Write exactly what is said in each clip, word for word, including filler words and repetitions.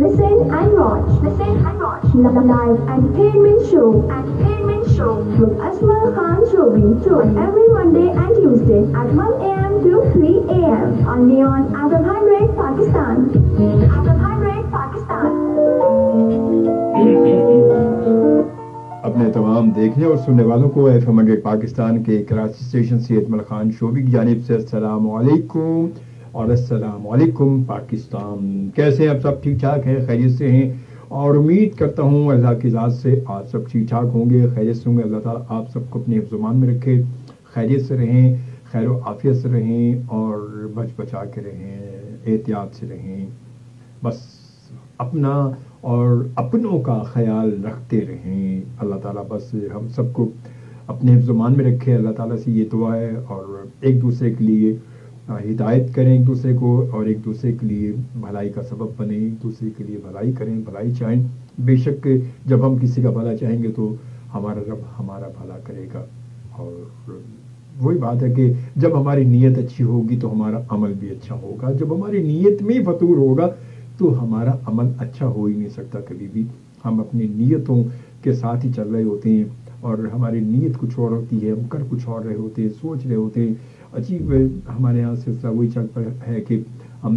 Listen and watch. Listen and watch. Live entertainment show. Entertainment show. With Ajmal Khan Shobi. Shown every Monday and Tuesday at one A M to three A M on Neon Entertainment Pakistan. Entertainment Pakistan. अपने तमाम देखने और सुनने वालों को F M hundred Pakistan के Karachi station से अजमल खान शोबी की जानिब से अस्सलाम वालेकुम और अस्सलाम वालेकुम पाकिस्तान। कैसे हैं आप? सब ठीक ठाक हैं, खैरियत से हैं और उम्मीद करता हूँ अल्लाह की ज़ात से आप सब ठीक ठाक होंगे, खैरियत से होंगे। अल्लाह ताला आप सबको अपने हिफ्ज़-ओ-मान में रखे, खैरियत से रहें, खैर व आफियत से रहें और बच बचा के रहें, एहतियात से रहें, बस अपना और अपनों का ख्याल रखते रहें। अल्लाह ताला बस हम सबको अपने हिफ्ज़-ओ-मान में रखे, अल्लाह ताला से ये दुआ है। और एक दूसरे के लिए हिदायत करें, एक दूसरे को, और एक दूसरे के लिए भलाई का सबब बने, एक दूसरे के लिए भलाई करें, भलाई चाहें। बेशक जब हम किसी का भला चाहेंगे तो हमारा रब हमारा भला करेगा। और वही बात है कि जब हमारी नीयत अच्छी होगी तो हमारा अमल भी अच्छा होगा। जब हमारी नीयत में फतूर होगा तो हमारा अमल अच्छा हो ही नहीं सकता कभी भी। हम अपनी नीयतों के साथ ही चल रहे होते हैं और हमारी नीयत कुछ और होती है, हम कर कुछ और रहे होते हैं, सोच रहे होते हैं। अजीब हमारे यहाँ सिलसिला वही चल है कि हम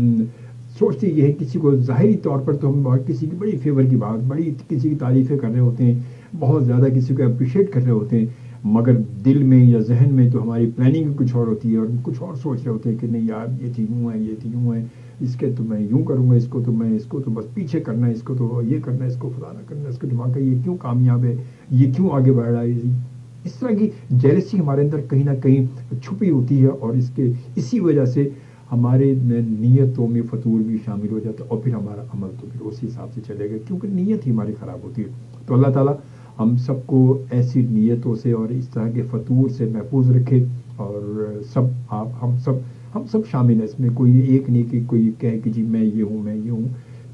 सोचते ये है किसी को ज़ाहिरी तौर पर तो हम बहुत किसी की बड़ी फेवर की बात, बड़ी किसी की तारीफ़ें कर रहे होते हैं, बहुत ज़्यादा किसी को अप्रिशिएट कर रहे होते हैं, मगर दिल में या जहन में तो हमारी प्लानिंग कुछ और होती है और कुछ और सोच रहे होते हैं कि नहीं यार ये चीज़ यूँ है, ये चीज़ यूँ है, इसके तो मैं यूँ करूँगा, इसको तो मैं इसको तो बस पीछे करना है, इसको तो ये करना है, इसको फलाना करना है, इसको दिमाग का ये क्यों कामयाब है, ये क्यों आगे बढ़ रहा है। इस तरह की जेलसी हमारे अंदर कहीं ना कहीं छुपी होती है और इसके इसी वजह से हमारे नीयतों में फतूर भी शामिल हो जाता है और फिर हमारा अमल तो फिर उसी हिसाब से चलेगा क्योंकि नीयत ही हमारी ख़राब होती है। तो अल्लाह ताला हम सबको ऐसी नीयतों से और इस तरह के फतूर से महफूज रखे और सब आप हम सब हम सब शामिल हैं इसमें। कोई एक नहीं कि कोई कहे कि जी मैं ये हूँ मैं ये हूँ,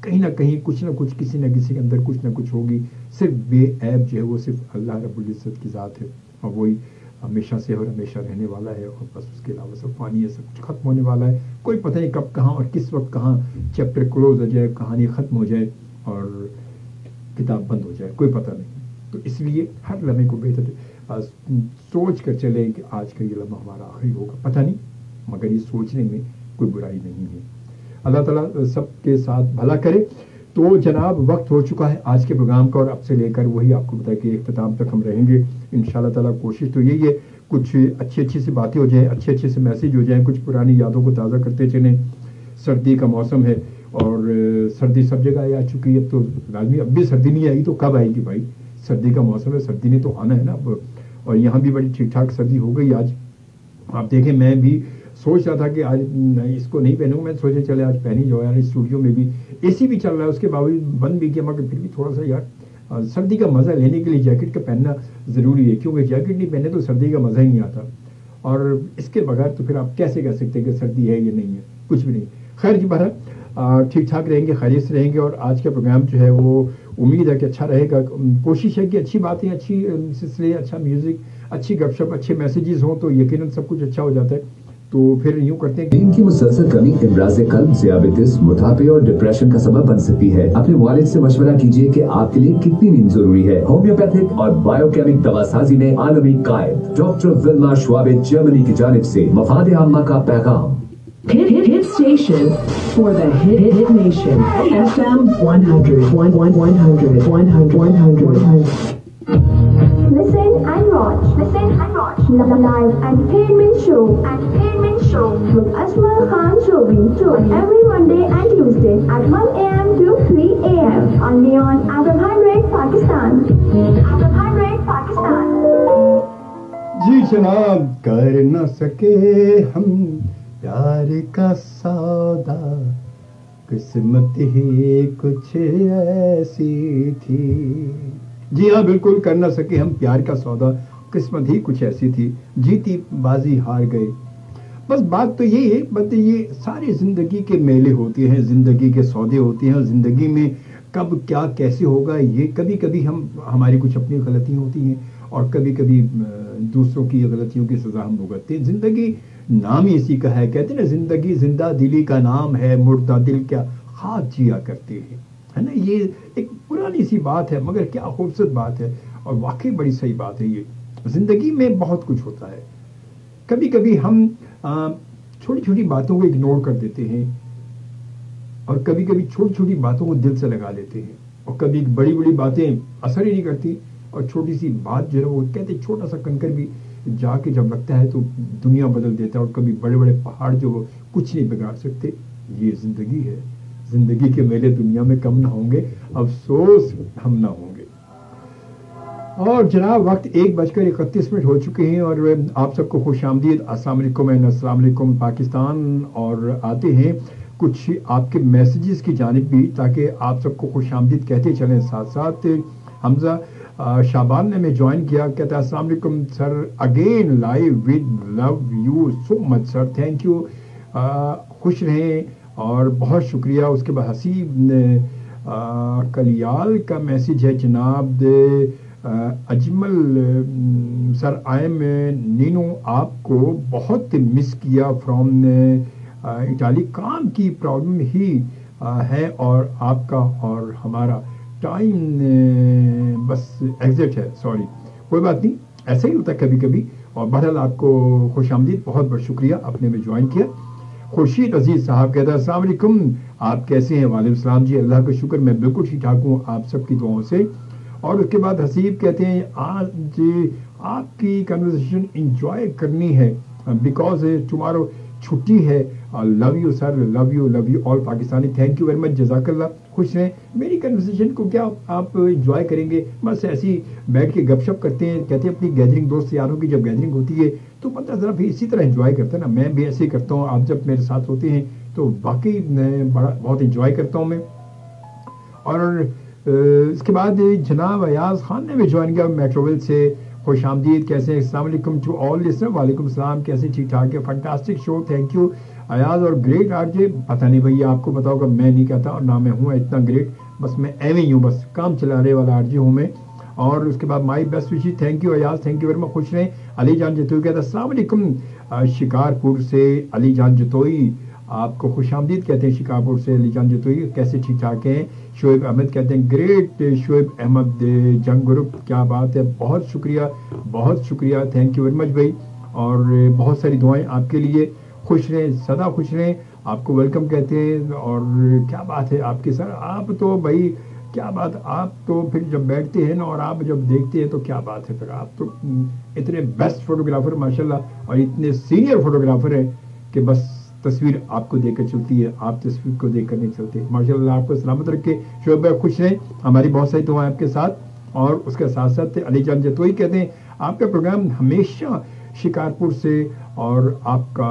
कहीं ना कहीं कुछ ना कुछ किसी ना किसी के अंदर कुछ ना कुछ होगी। सिर्फ बेऐब जो है वो सिर्फ अल्लाह रब्बुल इज़्ज़त की ज़ात है और वही हमेशा से और हमेशा रहने वाला है और बस उसके अलावा सब पानी है, सब कुछ ख़त्म होने वाला है। कोई पता नहीं कब कहाँ और किस वक्त कहाँ चैप्टर क्लोज हो जाए, कहानी ख़त्म हो जाए और किताब बंद हो जाए, कोई पता नहीं। तो इसलिए हर लम्हे को बेहतर सोच कर चले कि आज का ये लम्हा हमारा आखिरी होगा, पता नहीं, मगर ये सोचने में कोई बुराई नहीं है। अल्लाह ताला सबके साथ भला करे। तो जनाब वक्त हो चुका है आज के प्रोग्राम का और अब से लेकर वही आपको बताया कि इख्तिताम तक हम रहेंगे इंशाअल्लाह ताला। कोशिश तो यही है कुछ अच्छी अच्छी सी बातें हो जाएं, अच्छे अच्छे से मैसेज हो जाएं, कुछ पुरानी यादों को ताज़ा करते चलें। सर्दी का मौसम है और सर्दी सब जगह आ चुकी है, तो लाजमी अब भी सर्दी नहीं आई तो कब आएगी भाई। सर्दी का मौसम है, सर्दी ने तो आना है ना अब। और यहाँ भी बड़ी ठीक ठाक सर्दी हो गई आज। आप देखें मैं भी सोच रहा था कि आज इसको नहीं पहनूंगा, मैं सोचे चले आज पहनी जाओ यार। स्टूडियो में भी एसी भी चल रहा है, उसके बावजूद बंद भी किया, मगर फिर भी थोड़ा सा यार सर्दी का मज़ा लेने के लिए जैकेट का पहनना ज़रूरी है क्योंकि जैकेट नहीं पहने तो सर्दी का मज़ा ही नहीं आता। और इसके बगैर तो फिर आप कैसे कह सकते हैं कि सर्दी है या नहीं है, कुछ भी नहीं। खैर जी बहरहाल ठीक ठाक रहेंगे, खैरियत से रहेंगे और आज का प्रोग्राम जो है वो उम्मीद है कि अच्छा रहेगा। कोशिश है कि अच्छी बातें, अच्छी सिलसिले, अच्छा म्यूज़िक, अच्छी गपशप, अच्छे मैसेजेस हों तो यकीनन सब कुछ अच्छा हो जाता है। तो फिर यूँ करते हैं। नींद की मुसलसल कमी इमराज़े कल्ब, ज़ियाबतिस, मोटापे और डिप्रेशन का सबब बन सकती है। अपने वालिद से मशवरा कीजिए कि आपके लिए कितनी नींद जरूरी है। होम्योपैथिक और बायोकेमिक दवासाजी में आलमी कायद डॉक्टर विल्मार श्वाबे जर्मनी की जानिब से मफाद आम्मा का पैगाम। Listen and watch. Listen and watch. Live entertainment show. Entertainment show with Ajmal Khan Shobi. Shown every Monday and Tuesday at one A M to three A M on Neon Entertainment Pakistan. Entertainment Pakistan. जी जनाब कर न सके हम प्यार का सौदा, किस्मत ही कुछ ऐसी थी। जी हाँ बिल्कुल, कर ना सके हम प्यार का सौदा, किस्मत ही कुछ ऐसी थी, जीती बाजी हार गए। बस बात तो यही है, बस ये सारी ज़िंदगी के मेले होते हैं, ज़िंदगी के सौदे होते हैं और ज़िंदगी में कब क्या कैसे होगा ये कभी कभी हम हमारी कुछ अपनी गलतियाँ होती हैं और कभी कभी दूसरों की गलतियों की सज़ा हम भुगतते हैं। ज़िंदगी नाम ही इसी का है, कहते हैं ना ज़िंदगी ज़िंदा दिली का नाम है, मुर्दा दिल क्या खाक जिया करते हैं। है ना, ये एक पुरानी सी बात है मगर क्या खूबसूरत बात है और वाकई बड़ी सही बात है। ये ज़िंदगी में बहुत कुछ होता है, कभी कभी हम छोटी छोटी बातों को इग्नोर कर देते हैं और कभी कभी छोटी छोटी बातों को दिल से लगा लेते हैं और कभी बड़ी बड़ी बातें असर ही नहीं करती और छोटी सी बात जो है वो कहते छोटा सा कंकर भी जाके जब लगता है तो दुनिया बदल देता है और कभी बड़े बड़े पहाड़ जो वो कुछ नहीं बिगाड़ सकते। ये ज़िंदगी है, ज़िंदगी के मेले दुनिया में कम ना होंगे, अफसोस हम ना होंगे। और जनाब वक्त एक बजकर इकतीस मिनट हो चुके हैं और आप सबको खुश आमदीद, अस्सलाम वालेकुम एंड अस्सलाम वालेकुम पाकिस्तान। और आते हैं कुछ आपके मैसेजेस की जानिब भी ताकि आप सबको खुश आमदीद कहते चलें। साथ साथ हमजा शाबान ने हमें ज्वाइन किया, कहता है अस्सलाम वालेकुम sir, again live with love you so much sir, thank you, खुश रहें और बहुत शुक्रिया। उसके बाद हसीब ने आ, कलियाल का मैसेज है जनाब दे आ, Ajmal sir I am Neenu, आपको बहुत मिस किया फ्रॉम इटाली, काम की प्रॉब्लम ही आ, है और आपका और हमारा टाइम बस एग्जिट है, सॉरी। कोई बात नहीं, ऐसा ही होता है कभी कभी। और बहरहाल आपको खुशामदीद, बहुत बहुत शुक्रिया आपने में ज्वाइन किया। खुर्शीद अजीज साहब कहता है अस्सलाम वालेकुम, आप कैसे हैं? वालेकुम सलाम जी, अल्लाह का शुक्र मैं बिल्कुल ठीक ठाक हूँ, आप सबकी दुआओं से। और उसके बाद हसीब कहते हैं आज आपकी कन्वर्सेशन इंजॉय करनी है बिकॉज टुमारो छुट्टी है, love you sir, love you love you all Pakistani, thank you very much, जजाकल्ला, खुश रहें। मेरी कन्वर्सेशन को क्या आप इंजॉय करेंगे, बस ऐसी बैठ के गपशप करते हैं, कहते हैं अपनी गैदरिंग दोस्त यारों की जब गैदरिंग होती है तो पता जरा भी इसी तरह इंजॉय करते हैं ना, मैं भी ऐसे ही करता हूँ, आप जब मेरे साथ होते हैं तो बाकी मैं बड़ा बहुत इंजॉय करता हूँ मैं। और इसके बाद जनाब अयाज खान ने भी ज्वाइन किया मेट्रोवेल से, खुश आमदीद, कैसे हैं? अस्सलाम वालेकुम टू ऑल लिसनर, वालेकुम सलाम, कैसे ठीक ठाक है, fantastic show, thank you Ayaz और ग्रेट आरजे। पता नहीं भैया आपको पता होगा, मैं नहीं कहता और ना मैं हूँ इतना ग्रेट, बस मैं एवे ही हूँ, बस काम चलाने वाला आरजे हूँ मैं। और उसके बाद my best wishes, thank you Ayaz, thank you very much, खुश रहे। अली जान जतोई कहता अस्सलाम वालेकुम शिकारपुर से, अली जान जतोई आपको खुश आमदीद कहते हैं शिकारपुर से, अली जान जतोई कैसे ठीक ठाक हैं। शोएब अहमद कहते हैं ग्रेट शोएब अहमद जंग ग्रुप, क्या बात है, बहुत शुक्रिया बहुत शुक्रिया, थैंक यू वेरी मच भाई और बहुत सारी दुआएं आपके लिए, खुश रहें सदा खुश रहें, आपको वेलकम कहते हैं। और क्या बात है आपके सर, आप तो भाई क्या बात, आप तो फिर जब बैठते हैं ना और आप जब देखते हैं तो क्या बात है, फिर आप तो इतने बेस्ट फोटोग्राफर माशाल्लाह और इतने सीनियर फोटोग्राफर हैं कि बस तस्वीर आपको देखकर चलती है, आप तस्वीर को देखकर नहीं चलते। माशाल्लाह आपको सलामत रखे शोएब, खुश रहें, हमारी बहुत सारी दुआएं आपके साथ। और उसके साथ साथ अली जान जतोई कहते हैं आपका प्रोग्राम हमेशा शिकारपुर से, और आपका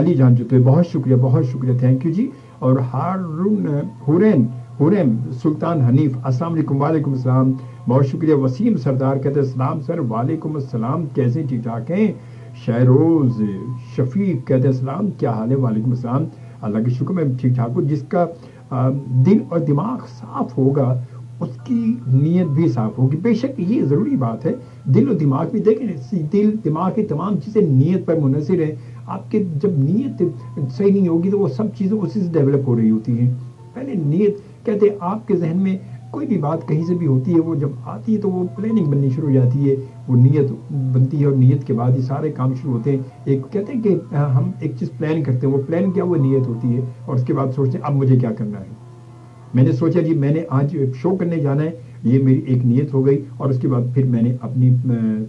अली जान जतोई बहुत शुक्रिया बहुत शुक्रिया, थैंक यू जी। और हारून हुरैन हुरैम सुल्तान हनीफ अस्सलाम वालेकुम, वालेकुम सलाम, बहुत शुक्रिया। वसीम सरदार कहते हैं सलाम सर, वालेकुम सलाम, कैसे ठीक ठाक हैं। शहरोज शफीक कहते हैं सलाम, क्या हाल है, वालेकुम अस्सलाम, अल्लाह के शुक्र मैं ठीक ठाक हूँ। जिसका दिल और दिमाग साफ होगा उसकी नीयत भी साफ होगी, बेशक ये ज़रूरी बात है, दिल और दिमाग भी देखें, दिल दिमाग की तमाम चीज़ें नीयत पर मुनसर है, आपके जब नीयत सही नहीं होगी तो वो सब चीज़ें उसी से डेवलप हो रही होती हैं। पहले नीयत कहते हैं आपके जहन में कोई भी बात कहीं से भी होती है, वो जब आती है तो वो प्लानिंग बननी शुरू हो जाती है, वो नीयत बनती है और नीयत के बाद ही सारे काम शुरू होते हैं। एक कहते हैं कि हम एक चीज़ प्लान करते हैं, वो प्लान क्या, वो नीयत होती है और उसके बाद सोचते हैं अब मुझे क्या करना है। मैंने सोचा जी मैंने आज शो करने जाना है, ये मेरी एक नीयत हो गई और उसके बाद फिर मैंने अपनी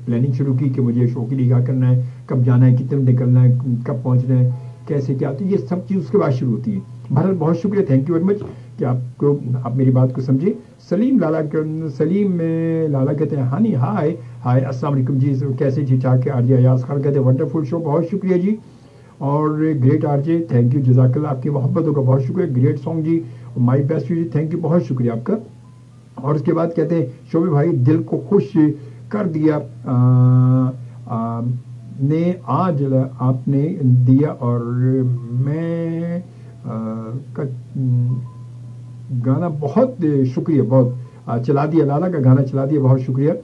प्लानिंग शुरू की कि मुझे शो के लिए क्या करना है, कब जाना है, कितने निकलना है, कब पहुँचना है, कैसे क्या, तो ये सब चीज़ उसके बाद शुरू होती है। भारत बहुत शुक्रिया, थैंक यू वेरी मच कि आपको आप मेरी बात को समझे। सलीम लाला सलीम लाला कहते हैं हानी हाय हाय अस्सलाम वालेकुम जी, कैसे ठीक ठाक है। आरजे अयाज खान कहते हैं वंडरफुल शो, बहुत शुक्रिया जी। और ग्रेट आरजे थैंक यू, जजाकल्लाह आपकी मोहब्बतों का बहुत शुक्रिया। ग्रेट सॉन्ग जी, माय बेस्ट जी, थैंक यू, बहुत शुक्रिया आपका। और उसके बाद कहते हैं शोभी भाई दिल को खुश कर दिया आ, आ, ने आज आपने दिया और मैं आ, का गाना बहुत शुक्रिया, बहुत आ, चला दिया, लाला का गाना चला दिया, बहुत शुक्रिया।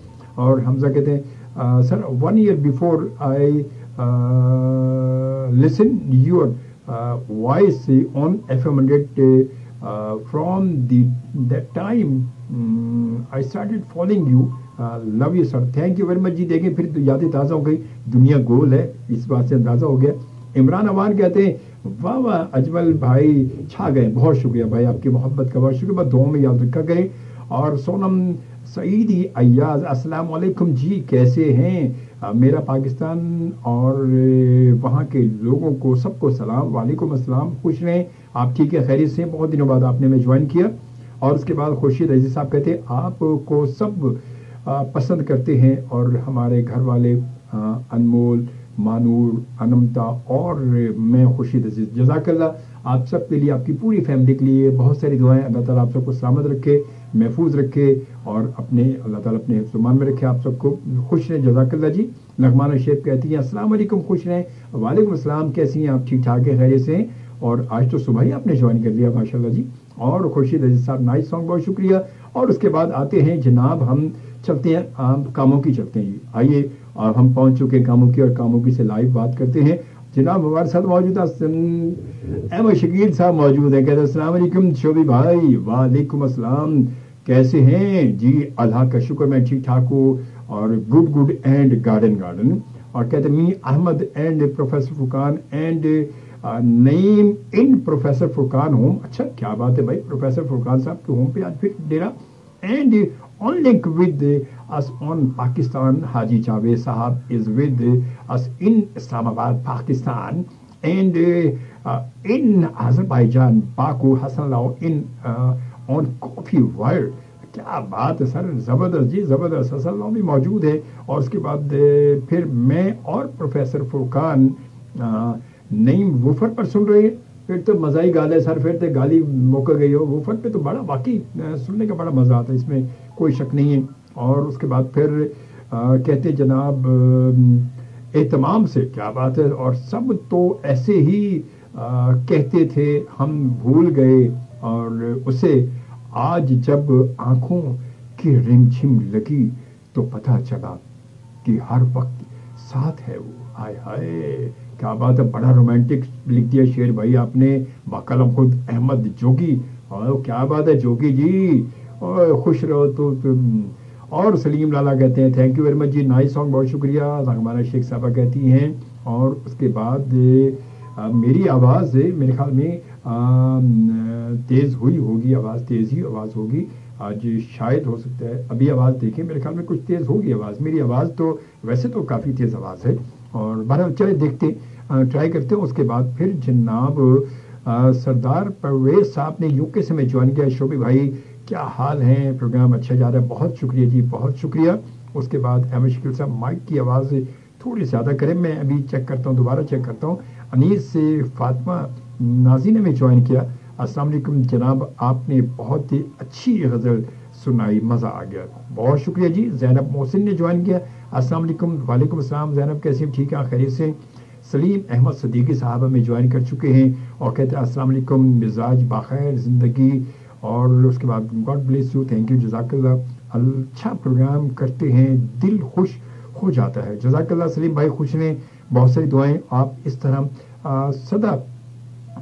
और हमजा कहते हैं sir one year before I listen your voice on F M hundred uh, from the that time um, I started following you. Love you sir, thank you very much ji. देखें फिर तो यादें ताज़ा हो गई, दुनिया गोल है इस बात से अंदाज़ा हो गया। इमरान अवान कहते हैं वाह वाह अजमल भाई छा गए, बहुत शुक्रिया भाई आपकी मोहब्बत का, बहुत शुक्रिया, दुआ में याद रखा गए। और सोनम सईदी अयाज अस्सलाम वालेकुम जी, कैसे हैं? मेरा पाकिस्तान और वहाँ के लोगों को सबको सलाम, वालेकुम अस्सलाम, खुश रहें आप, ठीक है, खैरियत से, बहुत दिनों बाद आपने हमें ज्वाइन किया। और उसके बाद खुर्शीद अजीज साहब कहते हैं आपको सब पसंद करते हैं और हमारे घर वाले अनमोल, मानूर, अनमता और मैं खुर्शीद अजीज, जज़ाकल्लाह आप सब के लिए, आपकी पूरी फैमिली के लिए बहुत सारी दुआएं। अल्लाह ताला आप सबको सलामत रखे, महफूज रखे और अपने अल्लाह ताला अपने हिफ़्ज़-ओ-अमान में रखे आप सबको, खुश रहें, जज़ाकल्लाह जी। लकमान शेख कहती हैं अस्सलाम वालेकुम, खुश रहें, वालेकुम अस्सलाम, कैसी हैं आप? ठीक ठाक है, खैरियत से हैं? और आज तो सुबह ही आपने ज्वाइन कर लिया माशाल्लाह जी। और खुर्शीद अजीज साहब नाइस सॉन्ग, बहुत शुक्रिया। और उसके बाद आते हैं जनाब, हम चलते हैं आप कामों की, चलते हैं आइए, और हम पहुंच चुके हैं कामों की और कामों की से लाइव बात करते हैं। जनाब हमारे साथ मौजूद अहमद शकील साहब मौजूद हैं, कहते हैं अस्सलाम वालेकुम शोबी भाई, वालेकुम अस्सलाम, कैसे हैं जी? अल्लाह का शुक्र मैं ठीक ठाक हूँ और good good and garden garden. और कहते हैं मी Ahmed and professor Phukan and Naeem in professor Phukan home. अच्छा क्या बात है भाई, प्रोफेसर फुकान साहब के होम पे आज फिर डेरा and on link with us on Pakistan. Haji Javed Sahab is with us in Islamabad, Pakistan, and uh, uh, in Azerbaijan, Baku, Hassan Lao in uh, on Coffee World. क्या बात है sir, ज़बरदस्त जी ज़बरदस्त, हसन लाओ भी मौजूद है। और उसके बाद फिर मैं और प्रोफेसर फुरकान नईम वुफर पर सुन रहे हैं, फिर तो मज़ा ही गाल है सर, फिर तो गाली मौका गई हो वुफर पे, तो बड़ा वाकई सुनने का बड़ा मज़ा आता है, इसमें कोई शक नहीं है। और उसके बाद फिर आ, कहते जनाब एहतमाम से, क्या बात है, और सब तो ऐसे ही आ, कहते थे हम भूल गए, और उसे आज जब आँखों की रिमझिम लगी तो पता चला कि हर वक्त साथ है वो। हाय हाय क्या बात है, बड़ा रोमांटिक लिख दिया शेर भाई आपने, बाकलम खुद अहमद जोगी, और क्या बात है जोगी जी, और खुश रहो तो, तो। और सलीम लाला कहते हैं thank you very much ji, nice song, बहुत शुक्रिया। रंगमाना शेख साहबा कहती हैं और उसके बाद आ, मेरी आवाज़ मेरे ख्याल में तेज़ हुई होगी, आवाज़ तेज़ ही आवाज़ होगी आज शायद, हो सकता है अभी आवाज़ देखें, मेरे ख्याल में कुछ तेज़ होगी आवाज़, मेरी आवाज़ तो वैसे तो काफ़ी तेज़ आवाज़ है। और बहरहाल चले देखते ट्राई करते हैं। उसके बाद फिर जनाब आ, सरदार परवेज साहब ने यूके से मैं ज्वाइन किया, शोबी भाई क्या हाल हैं, प्रोग्राम अच्छा जा रहा है, बहुत शुक्रिया जी बहुत शुक्रिया। उसके बाद अहमद शकील साहब माइक की आवाज़ थोड़ी ज़्यादा करें, मैं अभी चेक करता हूँ, दोबारा चेक करता हूँ। अनीस से फातिमा नाजी ने मैं ज्वाइन किया, अस्सलाम वालेकुम जनाब, आपने बहुत ही अच्छी गज़ल सुनाई, मज़ा आ गया, बहुत शुक्रिया जी। जैनब मोहसिन ने ज्वाइन किया, अस्सलाम वालेकुम, वालेकुम अस्सलाम जैनब, कैसे ठीक है, खैरियत से? सलीम अहमद सदीकी साहब में ज्वाइन कर चुके हैं और कहते हैं अस्सलाम वालेकुम, मिजाज बाखैर ज़िंदगी, और उसके बाद God bless you, thank you, जज़ाकल्लाह, अच्छा प्रोग्राम करते हैं, दिल खुश हो जाता है, जज़ाकल्लाह सलीम भाई, खुश रहें, बहुत सारी दुआएँ, आप इस तरह आ, सदा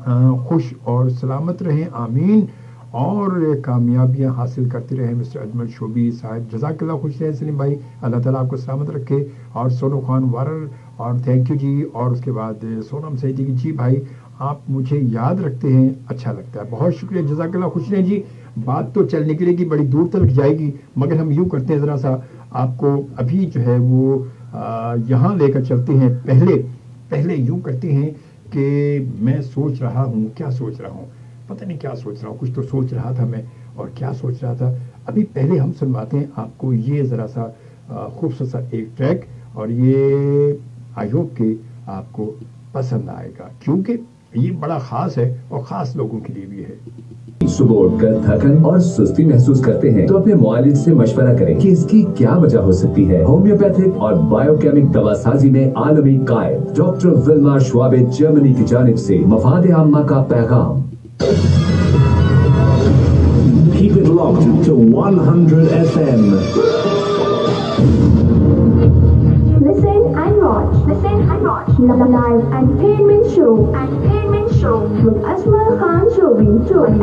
आ, खुश और सलामत रहें, आमीन, और कामयाबियाँ हासिल करते रहे मिस्टर अजमल शोबी साहब, जज़ाकल्लाह, खुश रहें सलीम भाई, अल्लाह ताला आपको सलामत रखे। और सोनू खान वारर और थैंक यू जी। और उसके बाद सोनम सईदी की जी भाई आप मुझे याद रखते हैं, अच्छा लगता है, बहुत शुक्रिया, जज़ाकल्लाह, खुश रहें जी। बात तो चल निकलेगी बड़ी दूर तक जाएगी, मगर हम यूँ करते हैं ज़रा सा आपको अभी जो है वो यहाँ लेकर चलते हैं, पहले पहले यूँ करते हैं कि मैं सोच रहा हूँ, क्या सोच रहा हूँ पता नहीं, क्या सोच रहा हूँ, कुछ तो सोच रहा था मैं, और क्या सोच रहा था अभी, पहले हम सुनवाते हैं आपको ये ज़रा सा खूबसूरत सा एक ट्रैक, और ये आई होप कि आपको पसंद आएगा क्योंकि ये बड़ा ख़ास है और ख़ास लोगों के लिए भी है। सुबह उठकर थकन और सुस्ती महसूस करते हैं तो अपने मुआलिज से मशवरा करें कि इसकी क्या वजह हो सकती है। होम्योपैथिक और बायोकेमिक दवा साजी में आलमी कायल, डॉक्टर विल्मार श्वाबे जर्मनी की जानिब से मफाद आम्मा का पैगाम। Keep it locked to one hundred F M. Listen and watch. Listen and watch. watch live entertainment show, entertainment show with Ajmal Khan Shobi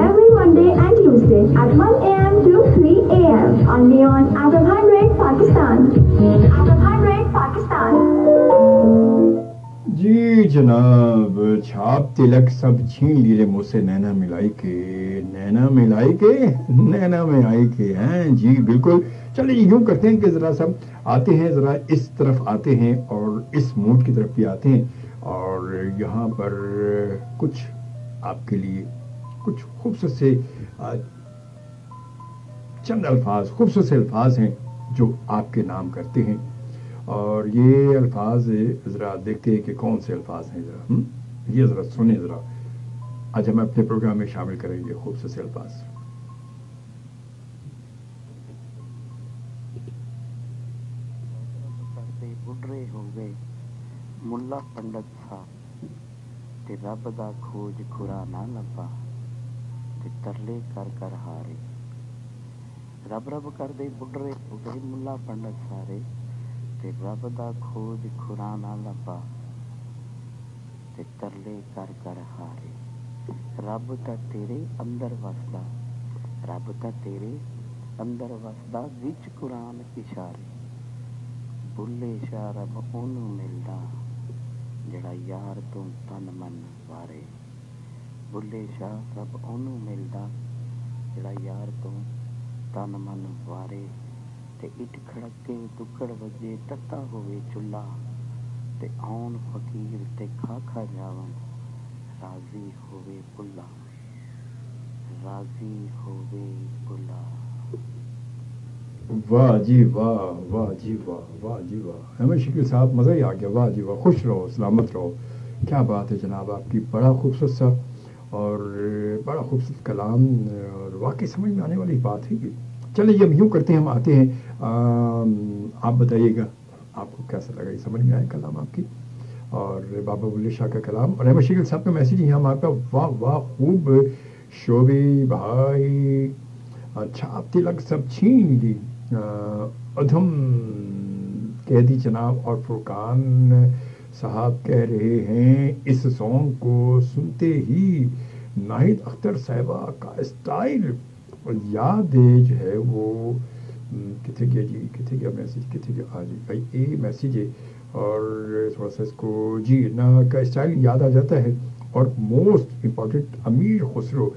every Monday and Tuesday at one A M to three A M on Neon Entertainment Pakistan. Entertainment Pakistan. जी जनाब, छाप तिलक सब छीन लीले मुझसे नैना मिलाई के, नैना मिलाई के, नैना में आई के हैं जी। बिल्कुल, चलिए यूं करते हैं कि ज़रा सब आते हैं, ज़रा इस तरफ आते हैं और इस मूड की तरफ भी आते हैं। और यहाँ पर कुछ आपके लिए कुछ खूबसूरत से चंद अल्फाज, खूबसूरत से अल्फाज हैं जो आपके नाम करते हैं। और ये अल्फाज ज़रा देखते हैं कि कौन से अल्फाज हैं, ज़रा ये ज़रा सुने, ज़रा आज हम अपने प्रोग्राम में शामिल करेंगे खूबसूरत से अल्फाज। बुढ़े हो गए मुल्ला पंडित साहब, ते रब दा खोज खुरा ना लब्बा, ते तरले कर कर हारे, रब रब कर दे बुढ़े हो गए मुल्ला पंडित सारे, ते रब दा खोज खुरा ना लब्बा, ते तरले कर कर हारे, रब ता तेरे अंदर वसदा, रब ता तेरे अंदर वसदा, विच कुरान इशारे, बुल्ले शाह रब ओनू मिलदा, जड़ा यार तू तन मन वारे, बुल्ले शाह रब ओनू मिलदा, जड़ा यार तू तन मन वारे, ते इट खड़के दुकड़ वजे तत्ता होवे चुल्ला, ते आउन फकीर ते खा खा जावन, राजी होवे बुल्ला, राजी होवे बुल्ला। वाह जी वाह, वाह जी वाह, वाह जी वाह, हमें शिकिल साहब मज़ा ही आ गया। वाह जी वाह, खुश रहो, सलामत रहो। क्या बात है जनाब आपकी, बड़ा खूबसूरत सा और बड़ा खूबसूरत कलाम और वाकई समझ में आने वाली बात है। कि चलिए जब यूँ करते हैं, हम आते हैं, आ, आप बताइएगा आपको कैसा लगा, ये समझ में आया कलाम आपकी और बाबा बुल्ले शाह का कलाम। और अहमद शकील साहब का मैसेज यहाँ हमारे पास, वाह वाह खूब शोबी भाई, अच्छा आप तिलक सब छीन ली, अधम कह दी जनाब। और फुरकान साहब कह रहे हैं इस सॉन्ग को सुनते ही नाहिद अख्तर साहिबा का स्टाइल और याद जो है वो किथे गया जी, किथे गया मैसेज, किथे गया आज भाई ये मैसेज है। और थोड़ा सा इसको जी ना का स्टाइल याद आ जाता है और मोस्ट इम्पॉर्टेंट अमीर खुसरो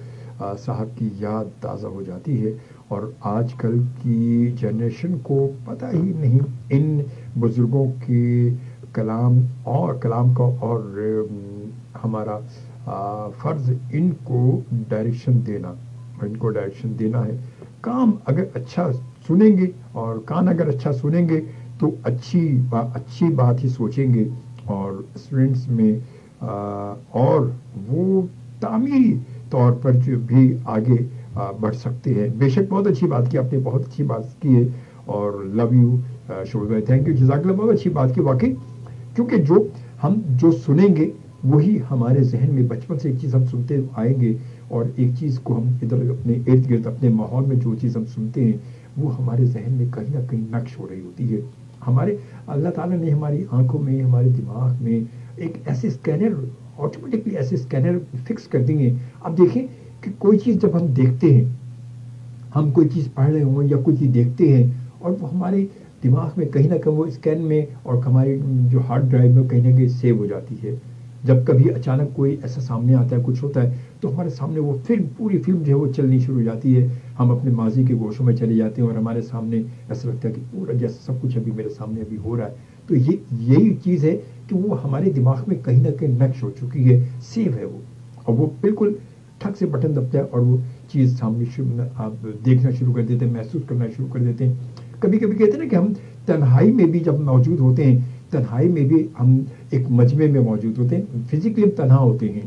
साहब की याद ताज़ा हो जाती है। और आजकल की जनरेशन को पता ही नहीं इन बुज़ुर्गों के कलाम और कलाम का, और हमारा फ़र्ज़ इनको डायरेक्शन देना, इनको डायरेक्शन देना है। काम अगर अच्छा सुनेंगे और कान अगर अच्छा सुनेंगे तो अच्छी बा, अच्छी बात ही सोचेंगे और स्टूडेंट्स में आ, और वो तामीरी तौर पर जो भी आगे आ, बढ़ सकते हैं। बेशक बहुत अच्छी बात की आपने, बहुत अच्छी बात की है और लव यू शोबे, थैंक यू, जज़ाकल्लाह, बहुत अच्छी बात की वाकई। क्योंकि जो हम जो सुनेंगे वही हमारे जहन में, बचपन से एक चीज़ हम सुनते आएंगे और एक चीज़ को हम इधर अपने इर्द गिर्द अपने माहौल में जो चीज़ हम सुनते हैं वो हमारे जहन में कहीं ना कहीं नक्श हो रही होती है। हमारे अल्लाह ताला ने हमारी आंखों में, हमारे दिमाग में एक ऐसे स्कैनर, ऑटोमेटिकली ऐसे स्कैनर फिक्स कर दिए। अब देखें कि कोई चीज़ जब हम देखते हैं, हम कोई चीज़ पढ़ रहे हों या कोई चीज़ देखते हैं और वो हमारे दिमाग में कहीं ना कहीं वो स्कैन में और हमारे जो हार्ड ड्राइव में कहीं ना कहीं सेव हो जाती है। जब कभी अचानक कोई ऐसा सामने आता है, कुछ होता है, तो हमारे सामने वो फिल्म, पूरी फिल्म जो है वो चलनी शुरू हो जाती है। हम अपने माजी के गोशों में चले जाते हैं और हमारे सामने ऐसा लगता है कि पूरा जैसा सब कुछ अभी मेरे सामने अभी हो रहा है। तो ये यही चीज़ है कि वो हमारे दिमाग में कहीं ना कहीं नक्श हो चुकी है, सेव है वो, और वो बिल्कुल ठक से बटन दबता है और वो चीज़ सामने शुरू आप देखना शुरू कर देते हैं, महसूस करना शुरू कर देते हैं। कभी कभी कहते हैं ना कि हम तन्हाई में भी जब मौजूद होते हैं, तन्हाई में भी हम एक मजमे में मौजूद होते हैं, फिजिकली हम तन्हा होते हैं,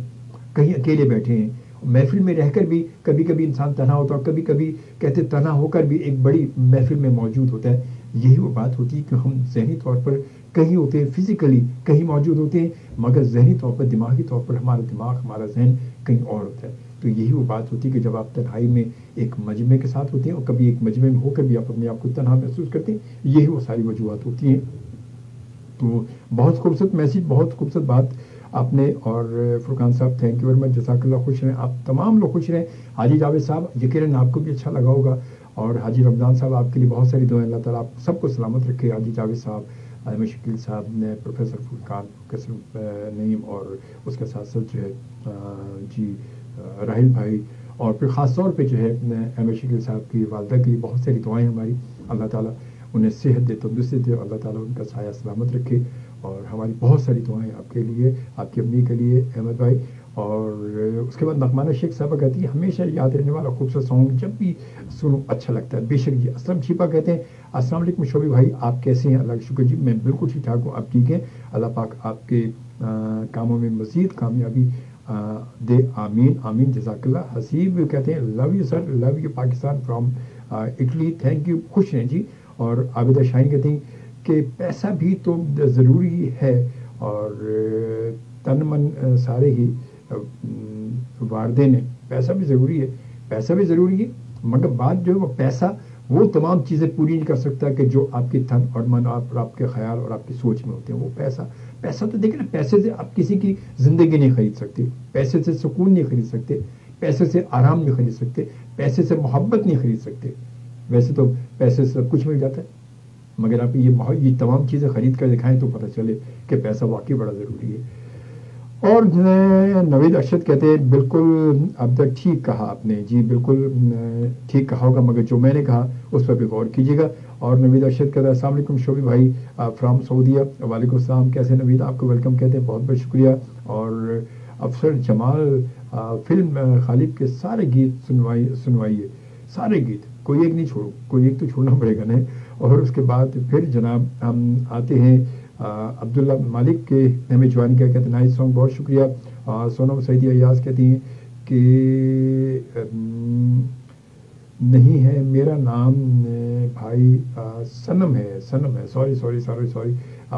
कहीं अकेले बैठे हैं, महफिल में रहकर भी कभी कभी इंसान तन्हा होता है और कभी कभी कहते तन्हा होकर भी एक बड़ी महफिल में मौजूद होता है। यही वो बात होती है कि हम जहनी तौर पर कहीं होते हैं, फिजिकली कहीं मौजूद होते हैं, मगर जहनी तौर पर, दिमागी तौर पर हमारा दिमाग, हमारा जहन कहीं और होता है। तो यही वो बात होती है कि जब आप तन्हाई में एक मजमे के साथ होते हैं और कभी एक मजमे में होकर भी आप अपने आप को तन्हा महसूस करते हैं, यही वो सारी वजूहत होती हैं। तो बहुत खूबसूरत मैसेज, बहुत खूबसूरत बात आपने। और फुरकान साहब थैंक यू वेरी मच, जज़ाकल्लाह, खुश रहें आप, तमाम लोग खुश रहें। हाजी जावेद साहब यकीनन आपको भी अच्छा लगा होगा, और हाजी रमज़ान साहब आपके लिए बहुत सारी दुआएं, अल्लाह ताला आप सबको सलामत रखे। हाजी जावेद साहब, आलम शकील साहब ने, प्रोफेसर फुरकान, प्रोफेसर नईम और उसके साथ साथ जो है जी राहिल भाई, और फिर ख़ास तौर पर जो है आलम शकील साहब की वालदा के लिए बहुत सारी दुआएँ हमारी। अल्लाह ताला उन्हें सेहत दे, तंदुरुस्ती दे, अल्लाह ताला उनका साया सलामत रखे। और हमारी बहुत सारी दुआएं आपके लिए, आपकी अम्मी के लिए अहमद भाई। और उसके बाद नगमाना शेख साहबा कहती है हमेशा याद रहने वाला खूबसूरत सॉन्ग, जब भी सुनो अच्छा लगता है। बेशक जी। असलम शिपा कहते हैं अस्सलाम वालेकुम शोबी भाई, आप कैसे हैं? अल्लाह का शुक्र जी, मैं बिल्कुल ठीक ठाक हूँ, आप ठीक हैं? अल्लाह पाक आपके आ, कामों में मज़ीद कामयाबी आ, दे, आमीन आमीन, जज़ाकल्ला। हसीब कहते हैं love you sir, love you Pakistan from Italy, thank you, खुश हैं जी। और आबिदा शाहीन कहती हैं कि पैसा भी तो ज़रूरी है, और तन मन सारे ही वारदे ने पैसा भी ज़रूरी है, पैसा भी ज़रूरी है, मगर बात जो है वो पैसा वो तमाम चीज़ें पूरी नहीं कर सकता कि जो आपकी तन और मन आप, और आपके ख्याल और आपकी सोच में होते हैं। वो पैसा पैसा तो देखें ना, पैसे से आप किसी की ज़िंदगी नहीं खरीद सकते, पैसे से सुकून नहीं खरीद सकते, पैसे से आराम नहीं खरीद सकते, पैसे से मोहब्बत नहीं खरीद सकते। वैसे तो पैसे से सब कुछ मिल जाता है, मगर आप ये ये तमाम चीज़ें खरीद कर दिखाएं तो पता चले कि पैसा वाकई बड़ा ज़रूरी है। और नवीद अरशद कहते हैं बिल्कुल अब तक ठीक कहा आपने जी, बिल्कुल ठीक कहा होगा, मगर जो मैंने कहा उस पर भी गौर कीजिएगा। और नवीद अरशद कहते हैं अस्सलाम वालेकुम शोबी भाई फ्राम सऊदीया, वालेकुम अस्सलाम, कैसे नवीद? आपको वेलकम कहते हैं, बहुत बहुत शुक्रिया। और अफसर जमाल आ, फिल्म खालिद के सारे गीत सुनवाई सुनवाइए सारे गीत, कोई एक नहीं छोड़ो, कोई एक तो छोड़ना पड़ेगा ना। और उसके बाद फिर जनाब हम आते हैं अब्दुल्ला मालिक के, हमें ज्वाइन किया, कहते हैं नाइस सॉन्ग, बहुत शुक्रिया। सोनम सईदी अयाज कहती हैं कि नहीं है मेरा नाम भाई आ, सनम है, सनम है, सॉरी सॉरी सॉरी सॉरी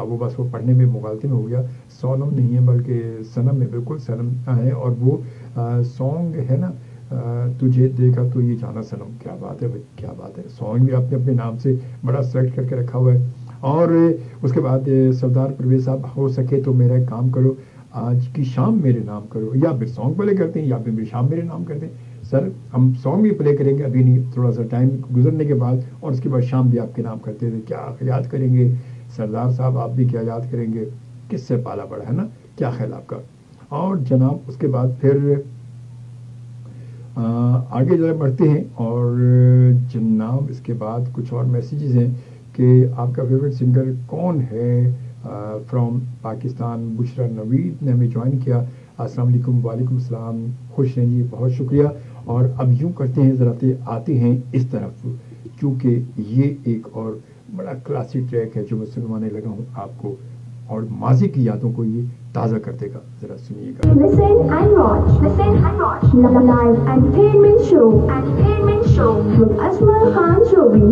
वो बस वो पढ़ने में मुगालती में हो गया, सोनम नहीं है बल्कि सनम है, बिल्कुल सनम है। और वो सॉन्ग है ना तुझे देखा तो ये जाना सनम, क्या बात है भाई, क्या बात है, सॉन्ग भी आपने अपने नाम से बड़ा सेलेक्ट करके रखा हुआ है। और उसके बाद सरदार परवेज साहब, हो सके तो मेरा काम करो, आज की शाम मेरे नाम करो, या फिर सॉन्ग प्ले करते हैं या फिर मेरी शाम मेरे नाम करते हैं। सर हम सॉन्ग भी प्ले करेंगे अभी नहीं, थोड़ा सा टाइम गुजरने के बाद, और उसके बाद शाम भी आपके नाम करते थे। क्या याद करेंगे सरदार साहब, आप भी क्या याद करेंगे, किससे पाला पड़ा है ना, क्या ख्याल आपका? और जनाब उसके बाद फिर आ, आगे ज़रा बढ़ते हैं। और जनाब इसके बाद कुछ और मैसेजेस हैं कि आपका फेवरेट सिंगर कौन है फ्रॉम पाकिस्तान? बुशरा नवीद ने हमें ज्वाइन किया, अस्सलाम वालेकुम, वालेकुम सलाम, खुश हैं जी, बहुत शुक्रिया। और अब यूँ करते हैं ज़रा आते हैं इस तरफ, क्योंकि ये एक और बड़ा क्लासिक ट्रैक है जो मैं सुनवाने लगा हूँ आपको, और माजी की यादों को ये ताज़ा कर देगा, जरा सुनिएगा। Listen and watch, listen and watch, live entertainment show, entertainment show with Ajmal Khan Shobi,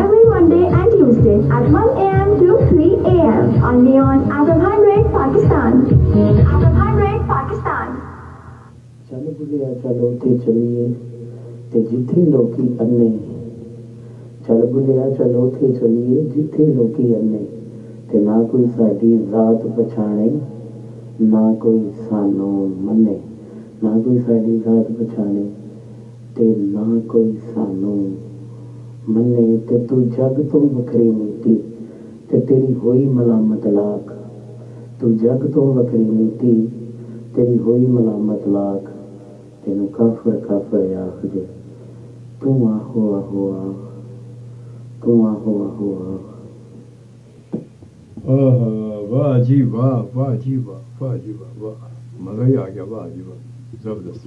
every Monday and Tuesday at one A M to three A M on Neon Entertainment Pakistan, Entertainment Pakistan। चलो बुलिया चलो ते चलिए ते जिथे लोकी अन्ने, चलो बुलिया चलो ते चलिए जिथे लोकी अन्ने, ते ना कोई साडी जात पहचाने, ना कोई सानू मने, ना कोई साड़ी जात पछाने, ते ना कोई सानू मने, ते तू जग तो वखरी नीति, ते तेरी होई मलामत लाख, तू जग तो वखरी नीति, तेरी होई मलामत लाख, तेनू काफर काफर आखदे, तू आहो आहो आख, तू आहो आहो आख। वाह जी वाह, वाह जी वाह, वाह जी वाह, वाह, मज़ा ही आ गया, वाह जी वाह, ज़बरदस्त।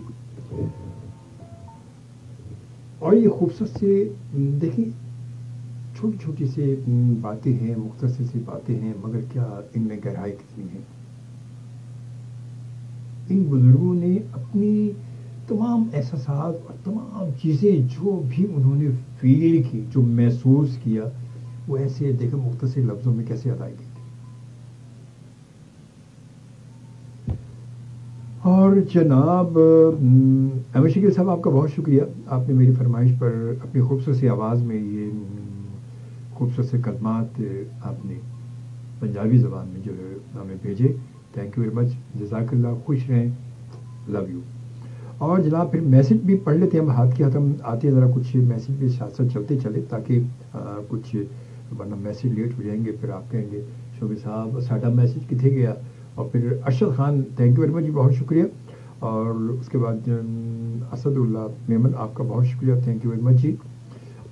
और ये खूबसूरत से देखिए छोटी छोटी से बातें हैं, मुख्तसर सी बातें हैं, मगर क्या इनमें गहराई कितनी है। इन बुजुर्गों ने अपनी तमाम एहसासात और तमाम चीज़ें जो भी उन्होंने फील की, जो महसूस किया, वो ऐसे देखे मुख्तसर लफ्जों में कैसे अदाई की। और जनाब अमीर शकील साहब आपका बहुत शुक्रिया, आपने मेरी फरमाइश पर अपनी खूबसूरत सी आवाज़ में ये खूबसूरत से कदमात आपने पंजाबी ज़बान में जो है हमें भेजें। थैंक यू वेरी मच, जज़ाकल्ला, खुश रहें, लव यू। और जनाब फिर मैसेज भी पढ़ लेते हैं हम, हाथ के हाथ हम आते हैं ज़रा कुछ मैसेज के साथ साथ चलते चले ताकि कुछ, वरना मैसेज लेट हो जाएंगे, फिर आप कहेंगे शोबी साहब साडा मैसेज किथे गया। और फिर Arshad Khan, thank you very much जी, बहुत शुक्रिया। और उसके बाद असदुल्ला मेमन, आपका बहुत शुक्रिया, थैंक यू वेरी मच जी।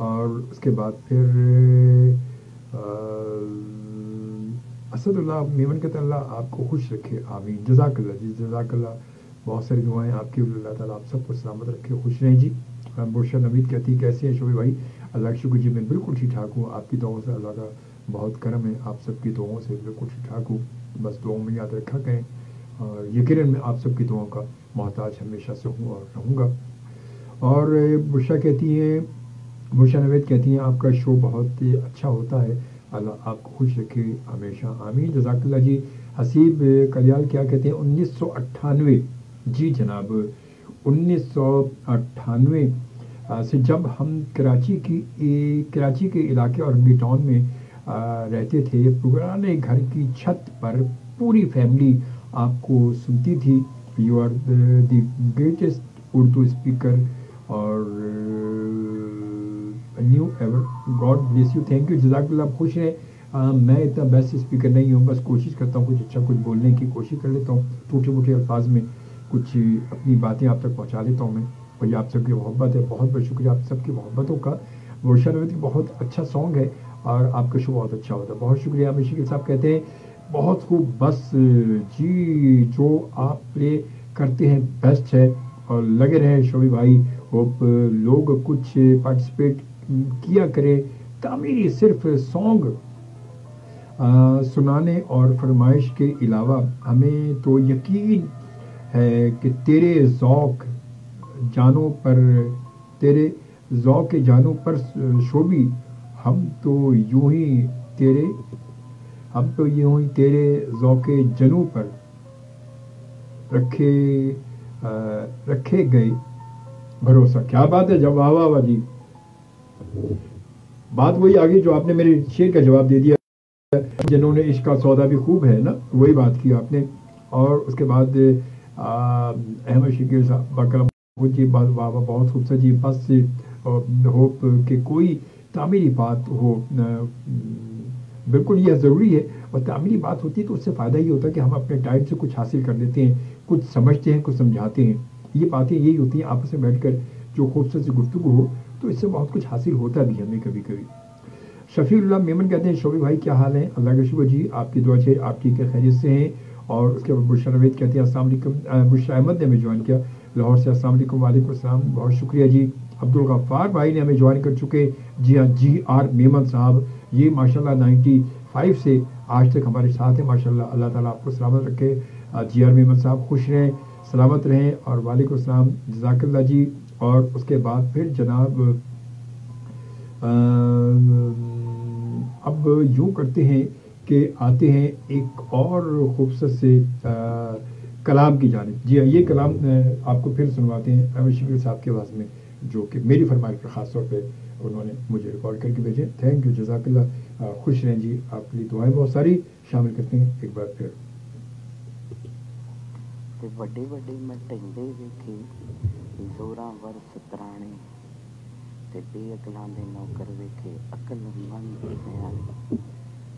और उसके बाद फिर असदुल्ला मेमन कहते अल्लाह आपको खुश रखे, आमीन। जज़ाकल्ला जी, जज़ाकल्ला, बहुत सारी दुआएं आपकी, अल्लाह ताला आप सबको सलामत रखे, खुश रहें जी। बुरशा नवीद कहती है कैसे हैं शोबी भाई? अल्लाह का शुक्र जी, मैं बिल्कुल ठीक ठाक हूँ, आपकी दुआओं से, अल्लाह का बहुत करम है, आप सबकी दुआओं से बिल्कुल ठीक ठाक हूँ, बस दुआओं में याद रखा करें और यकीनन मैं आप सबकी दुआओं का मोहताज हमेशा से हूँ और रहूँगा। और बुरशा कहती है, बुरशा नवीद कहती हैं आपका शो बहुत अच्छा होता है, अल्लाह आपको खुश रखे हमेशा, आमीन। जज़ाकल्ला जी। हसीब कल्याल क्या कहते हैं? उन्नीस सौ अट्ठानवे जी जनाब, उन्नीस सौ अट्ठानवे से जब हम कराची की ए, कराची के इलाके और बीटाउन में आ, रहते थे, पुराने घर की छत पर पूरी फैमिली आपको सुनती थी। You are the greatest Urdu speaker और new ever, God bless you, thank you. जज़ाकल्लाह, खुश रहे। आ, मैं इतना बेस्ट स्पीकर नहीं हूँ, बस कोशिश करता हूँ कुछ अच्छा कुछ बोलने की कोशिश कर लेता हूँ, टूटे मोटे अल्फाज में कुछ अपनी बातें आप तक पहुँचा लेता हूँ मैं। और ये आप सबकी मोहब्बत है, बहुत बहुत शुक्रिया आप सबकी मोहब्बतों का। वर्षा नवीद, बहुत अच्छा सॉन्ग है और आपका शो बहुत अच्छा होता है, बहुत शुक्रिया। आमिर शकील साहब कहते हैं बहुत खूब, बस जी जो आप प्ले करते हैं बेस्ट है और लगे रहें शोबी भाई, होप लोग कुछ पार्टिसिपेट किया करें। तामीरी सिर्फ सॉन्ग सुनाने और फरमाइश के अलावा हमें तो यकीन है कि तेरे ज़ौक़ जानों पर, तेरे ज़ौक़ जानों पर शोबी, हम तो यूं ही तेरे, हम तो यूं ही तेरे ज़ौक़ जनों पर रखे आ, रखे गए भरोसा। क्या बात है, जब वाह वाह जी, बात वही आ गई जो आपने मेरे शेर का जवाब दे दिया, जिन्होंने इश्क का सौदा भी खूब है ना, वही बात की आपने। और उसके बाद अहमद शकील साहब जी, वाह वाह बहुत खूबसूरत जी, बस होप के कोई तामीरी बात हो, बिल्कुल यह ज़रूरी है। और तामीरी बात होती है तो उससे फ़ायदा ये होता है कि हम अपने टाइम से कुछ हासिल कर लेते हैं, कुछ समझते हैं, कुछ समझाते हैं, ये बातें यही होती हैं आपस में बैठकर जो खूबसूरत गुफ्तगू हो, तो इससे बहुत कुछ हासिल होता भी हमें कभी कभी। शफ़ीउल्लाह मेमन कहते हैं शोबी भाई क्या हाल है? अल्लाह का शुक्र जी, आपकी दुआ चाहिए, आप ठीक है, खैरियत से हैं। और उसके बाद बुशरा नवेद कहते हैं अस्सलाम वालेकुम, बुशरा अहमद ने हमें ज्वाइन किया लाहौर से, अस्सलाम वालेकुम। वालेकुम अस्सलाम, बहुत शुक्रिया जी। अब्दुल गफ्फार भाई ने हमें ज्वाइन कर चुके, जी हाँ, जी आर मेमन साहब, ये माशाल्लाह नाइन्टी फाइव से आज तक हमारे साथ हैं, माशाल्लाह, अल्लाह ताला आपको सलामत रखे। जी आर मेमन साहब, खुश रहें, सलामत रहें, और वालेकुम अस्सलाम, जज़ाकल्लाह जी। और उसके बाद फिर जनाब आ, अब यूँ करते हैं कि आते हैं एक और खूबसूरत से आ, कलाम की जानिब। जी हाँ, ये कलाम आपको फिर सुनवाते हैं अमीर शकील साहब की आवाज़ में, जो कि मेरी फरमाइश पर ख़ास तौर पर उन्होंने मुझे रिकॉर्ड करके भेजे। थैंक यू, जज़ाकल्लाह, खुश रहें जी, आपके लिए दुआएं बहुत सारी शामिल करते हैं एक बार फिर। बड़े बड़े मैं ढंडे वेखे जोरा वर सतराने, ते बेअकलां दे नौकर वेखे अकलमंद सियाने,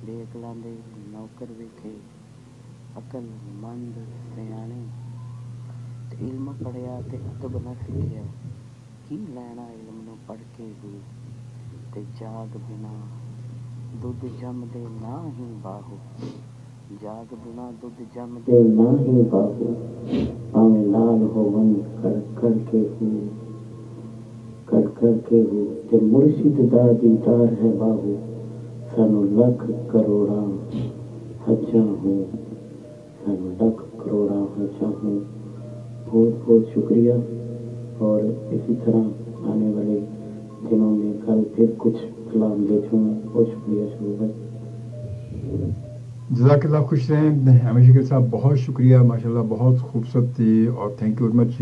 बेअकलां दे नौकर वेखे अकलमंद सियाने, ते इल्म पढ़िया ते अदब न सीखिया, की लैना इल्म नूं पढ़ के भी ते जाग बिना दुध जमदे ना ही बाहो, जाग बिना दुध जमदे ना ही बाहू, भावे लाल होवन कर कर के हूँ कर कर के हूँ, ते मुर्शिद दा दीदार है बाहू, सानू लख करोड़ा हजा हूँ, सानू लख करोड़ा हजा हूँ। बहुत बहुत शुक्रिया। और इसी तरह आने वाले दिनों में कल फिर कुछ कलाम ले जाऊँगा। बहुत शुक्रिया शुक्रिया, जज़ाकल्लाह, खुश रहें। अमीर शकील साहब, बहुत शुक्रिया, माशाल्लाह, बहुत खूबसूरत और थैंक यू वेरी मच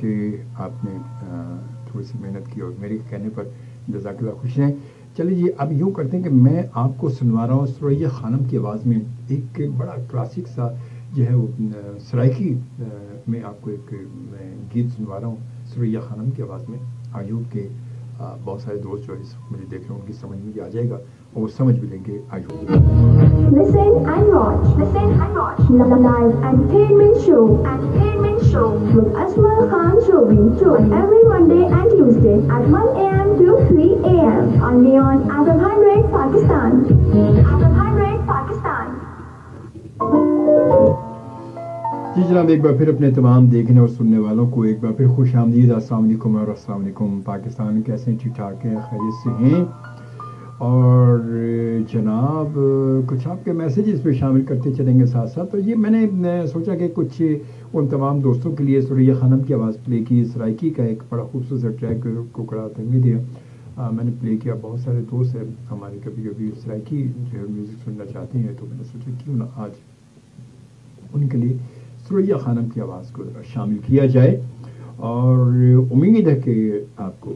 कि आपने थोड़ी सी मेहनत की और मेरे कहने पर, जज़ाकल्लाह, खुश रहें। चलिए जी अब यूँ करते हैं कि मैं आपको सुनवा रहा हूँ सुरैया खानम की आवाज़ में एक बड़ा क्लासिक सा जो है वो सरायकी में आपको एक गीत सुनवा रहा हूँ सुरैया खानम की आवाज़ में। आयुब के बहुत सारे दोस्त जो है मुझे देख रहे हैं उनकी समझ में भी आ जाएगा और वो समझ भी लेंगे Ayub. Ajmal Khan Shobi every Monday and Tuesday at one A M to three A M on Neon Entertainment Pakistan. Entertainment Pakistan. जी जनाब एक बार फिर अपने तमाम देखने और सुनने वालों को एक बार फिर खुश आमदीद। अस्सलाम वालेकुम और अस्सलाम वालेकुम। पाकिस्तान कैसे हैं? ठीक ठाक हैं, खैरियत से हैं। और जनाब कुछ आपके मैसेजेस पे शामिल करते चलेंगे साथ साथ। तो ये मैंने, मैंने सोचा कि कुछ उन तमाम दोस्तों के लिए सुरैया खानम की आवाज़ प्ले की, सरायकी का एक बड़ा खूबसूरत ट्रैक को कड़ा तंगी दिया मैंने प्ले किया। बहुत सारे दोस्त हैं हमारे कभी कभी सरायकी जो है म्यूज़िक सुनना चाहते हैं, तो मैंने सोचा क्यों ना आज उनके लिए सुरैया खानम की आवाज़ को शामिल किया जाए। और उम्मीद है कि आपको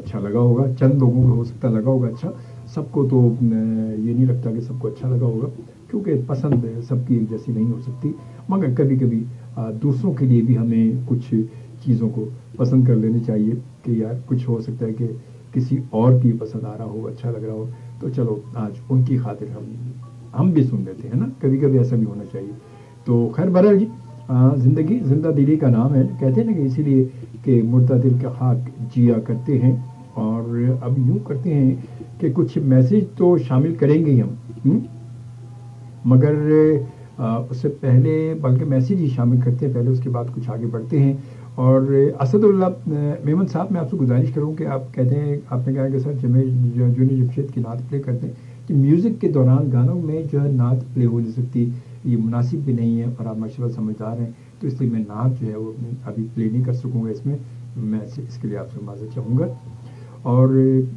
अच्छा लगा होगा। चंद लोगों को हो सकता लगा होगा अच्छा, सबको तो ये नहीं लगता कि सबको अच्छा लगा होगा, क्योंकि पसंद सबकी एक जैसी नहीं हो सकती। मगर कभी कभी दूसरों के लिए भी हमें कुछ चीज़ों को पसंद कर लेनी चाहिए कि यार कुछ हो सकता है कि किसी और की पसंद आ रहा हो, अच्छा लग रहा हो, तो चलो आज उनकी खातिर हम हम भी सुन लेते हैं ना, कभी कभी ऐसा भी होना चाहिए। तो खैर बहरहाल जी ज़िंदगी जिंदा दिली का नाम है, कहते हैं ना कि इसीलिए कि मुर्दा दिल का खाक जिया करते हैं। और अब यूँ करते हैं कि कुछ मैसेज तो शामिल करेंगे ही हम हुँ? मगर आ, उससे पहले बल्कि मैसेज ही शामिल करते हैं पहले, उसके बाद कुछ आगे बढ़ते हैं। और असदुल्ला मेमन साहब मैं आपसे गुजारिश करूँ कि आप कहते हैं, आपने कहा कि सर जमेश जूनी जमशेद की नात प्ले करते हैं कि म्यूज़िक के दौरान गानों में जो है नात प्ले हो नहीं सकती, ये मुनासिब भी नहीं है और आप माशाल्लाह समझदार हैं, तो इसलिए मैं नात जो है वो अभी प्ले नहीं कर सकूँगा इसमें, मैं इसके लिए आपसे माजर चाहूँगा। और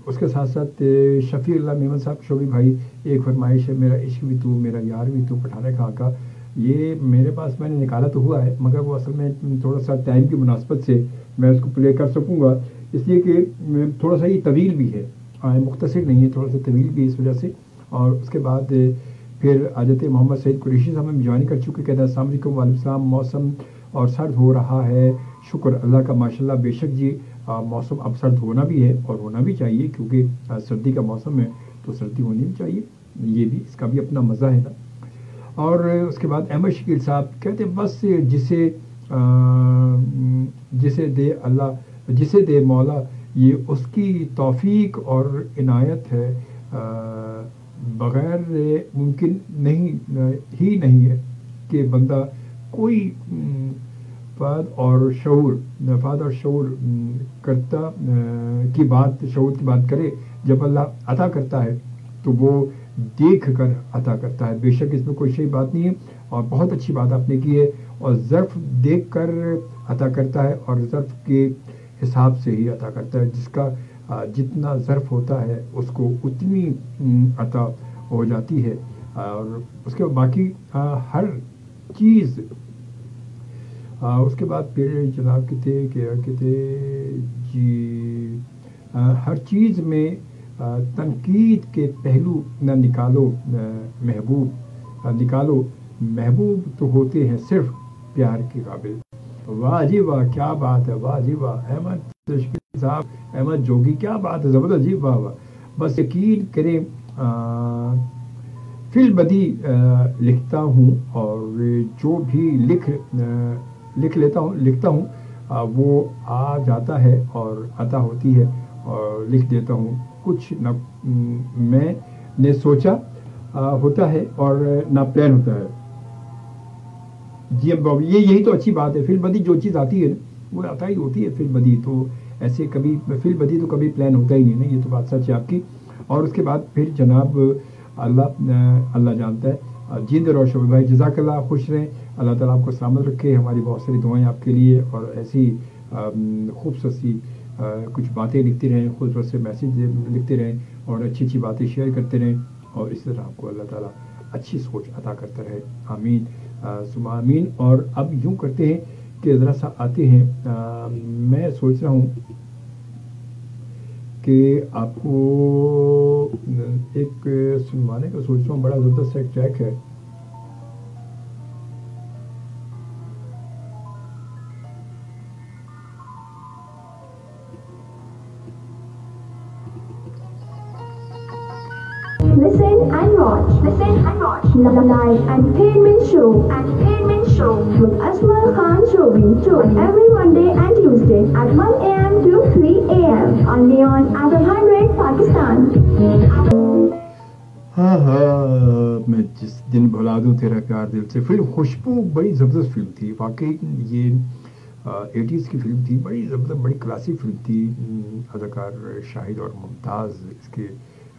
उसके साथ साथ शफ़ी अल्लाह मेमन साहब शोबी भाई एक फरमाइश है, मेरा इश्क भी तू मेरा यार भी तू पठाने का आका, ये मेरे पास मैंने निकाला तो हुआ है मगर वो असल में थोड़ा सा टाइम की मुनासबत से मैं उसको प्ले कर सकूँगा, इसलिए कि थोड़ा सा ये तवील भी है, मुख्तसर नहीं है, थोड़ा सा तवील भी इस वजह से। और उसके बाद फिर आजत मोहम्मद सैद कुरैशी साहब हम ज्वाइन कर चुके, कहते हैं अस्सलाम वालेकुम। वालेकुम मौसम और सर्द हो रहा है, शुक्र अल्लाह का माशाल्लाह। बेशक जी आ, मौसम अब सर्द होना भी है और होना भी चाहिए, क्योंकि सर्दी का मौसम है तो सर्दी होनी भी चाहिए, ये भी इसका भी अपना मज़ा है ना। और उसके बाद अहमद शकील साहब कहते हैं बस जिसे आ, जिसे दे अल्लाह जिसे दे मौला ये उसकी तौफीक और इनायत है, आ, बग़ैर मुमकिन नहीं ही नहीं है कि बंदा कोई फाद और शऊर फाद और शऊर करता की बात शऊर की बात करे, जब अल्लाह अता करता है तो वो देख कर अता करता है। बेशक इसमें कोई सही बात नहीं है और बहुत अच्छी बात आपने की है, और ज़र्फ़ देख कर अता करता है और ज़र्फ़ के हिसाब से ही अता करता है, जिसका जितना ज़र्फ़ होता है उसको उतनी अता हो जाती है। और उसके बाद बाकी हर चीज़ आ, उसके बाद फिर जनाब कितने कितने जी आ, हर चीज़ में तनकीद के पहलू ना निकालो महबूब निकालो महबूब तो होते हैं सिर्फ प्यार के काबिल। वाह जी वाह क्या बात है, वाह जी वाह अहमद तशकील साहब अहमद जोगी क्या बात है, ज़बरदस्त जी वाह वाह। बस यकीन करें फिलबदी लिखता हूँ और जो भी लिख लिख लेता हूँ लिखता हूँ वो आ जाता है और अता होती है और लिख देता हूँ, कुछ ना मैंने सोचा होता है और ना प्लान होता है। जी अब ये यही तो अच्छी बात है, फिलबदी जो चीज़ आती है वो आता ही होती है, फिलबदी तो ऐसे कभी फिलबदी तो कभी प्लान होता ही नहीं ना, ये तो बात सच है आपकी। और उसके बाद फिर जनाब अल्लाह अल्लाह जानता है जिंद रहो शोबी भाई, जज़ाकल्लाह, खुश रहें, अल्लाह ताला आपको सलामत रखे, हमारी बहुत सारी दुआएं आपके लिए। और ऐसी खूबसूरत सी कुछ बातें लिखते रहें, खूबसूरत से मैसेज लिखते रहें और अच्छी अच्छी बातें शेयर करते रहें, और इस तरह आपको अल्लाह ताला अच्छी सोच अता करता रहे, आमीन सुमा आमीन। और अब यूँ करते हैं कि ज़रा सा आते हैं, आ, मैं सोच रहा हूँ कि आपको एक सुनवाने का सोचता हूँ, बड़ा ज़बरदस्त एक ट्रैक है। Listen and watch. Listen and watch. Live entertainment show. Entertainment show with Ajmal Khan Shobi. Shobi every Monday and Tuesday at one A M to three A M on Neon Entertainment Pakistan. हाँ हाँ, मैं जिस दिन भुला दूँ तेरा प्यार दिल से, फिल्म खुशबू बड़ी ज़बरदस्त फिल्म थी। वाकई ये एटीज़ की फिल्म थी, बड़ी ज़बरदस्त, बड़ी क्लासिक फिल्म थी। अदाकार शाहिद और मुमताज़ इसके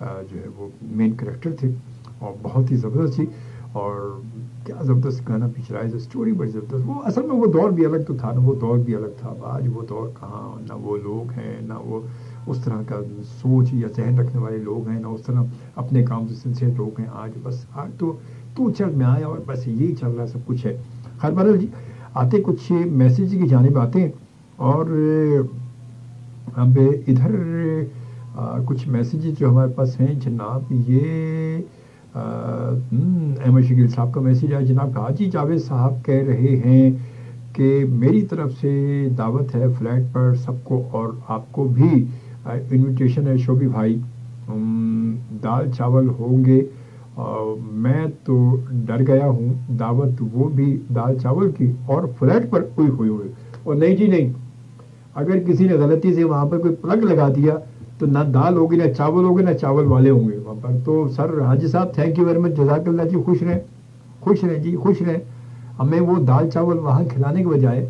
जो है वो मेन करैक्टर थे और बहुत ही ज़बरदस्त थी। और क्या ज़बरदस्त गाना भी चलाया था, स्टोरी बड़ी ज़बरदस्त। वो असल में वो दौर भी अलग तो था ना, वो दौर भी अलग था। आज वो दौर कहाँ, ना वो लोग हैं, ना वो उस तरह का सोच या जहन रखने वाले लोग हैं, ना उस तरह अपने काम से सिंसियर लोग हैं। आज बस आज तो तू चल में आया और बस यही चल रहा सब कुछ है। खैर बहरहाल जी, आते कुछ मैसेज की जानिब आते हैं और अब इधर आ, कुछ मैसेजेस जो हमारे पास हैं जनाब। ये अहमद शकील साहब का मैसेज है जनाब, हाजी जावेद साहब कह रहे हैं कि मेरी तरफ से दावत है फ्लैट पर सबको और आपको भी इनविटेशन है शोभी भाई। दाल चावल होंगे, मैं तो डर गया हूँ। दावत वो भी दाल चावल की और फ्लैट पर हुई हुई हुई। और नहीं जी नहीं, अगर किसी ने गलती से वहाँ पर कोई प्लग लगा दिया तो ना दाल होगी, ना चावल होगी, ना चावल वाले होंगे वहाँ पर। तो सर हाजी साहब थैंक यू वेरी मच, जजाकल्ला जी। खुश रहें, खुश रहें जी, खुश रहें। हमें वो दाल चावल वहाँ खिलाने के बजाय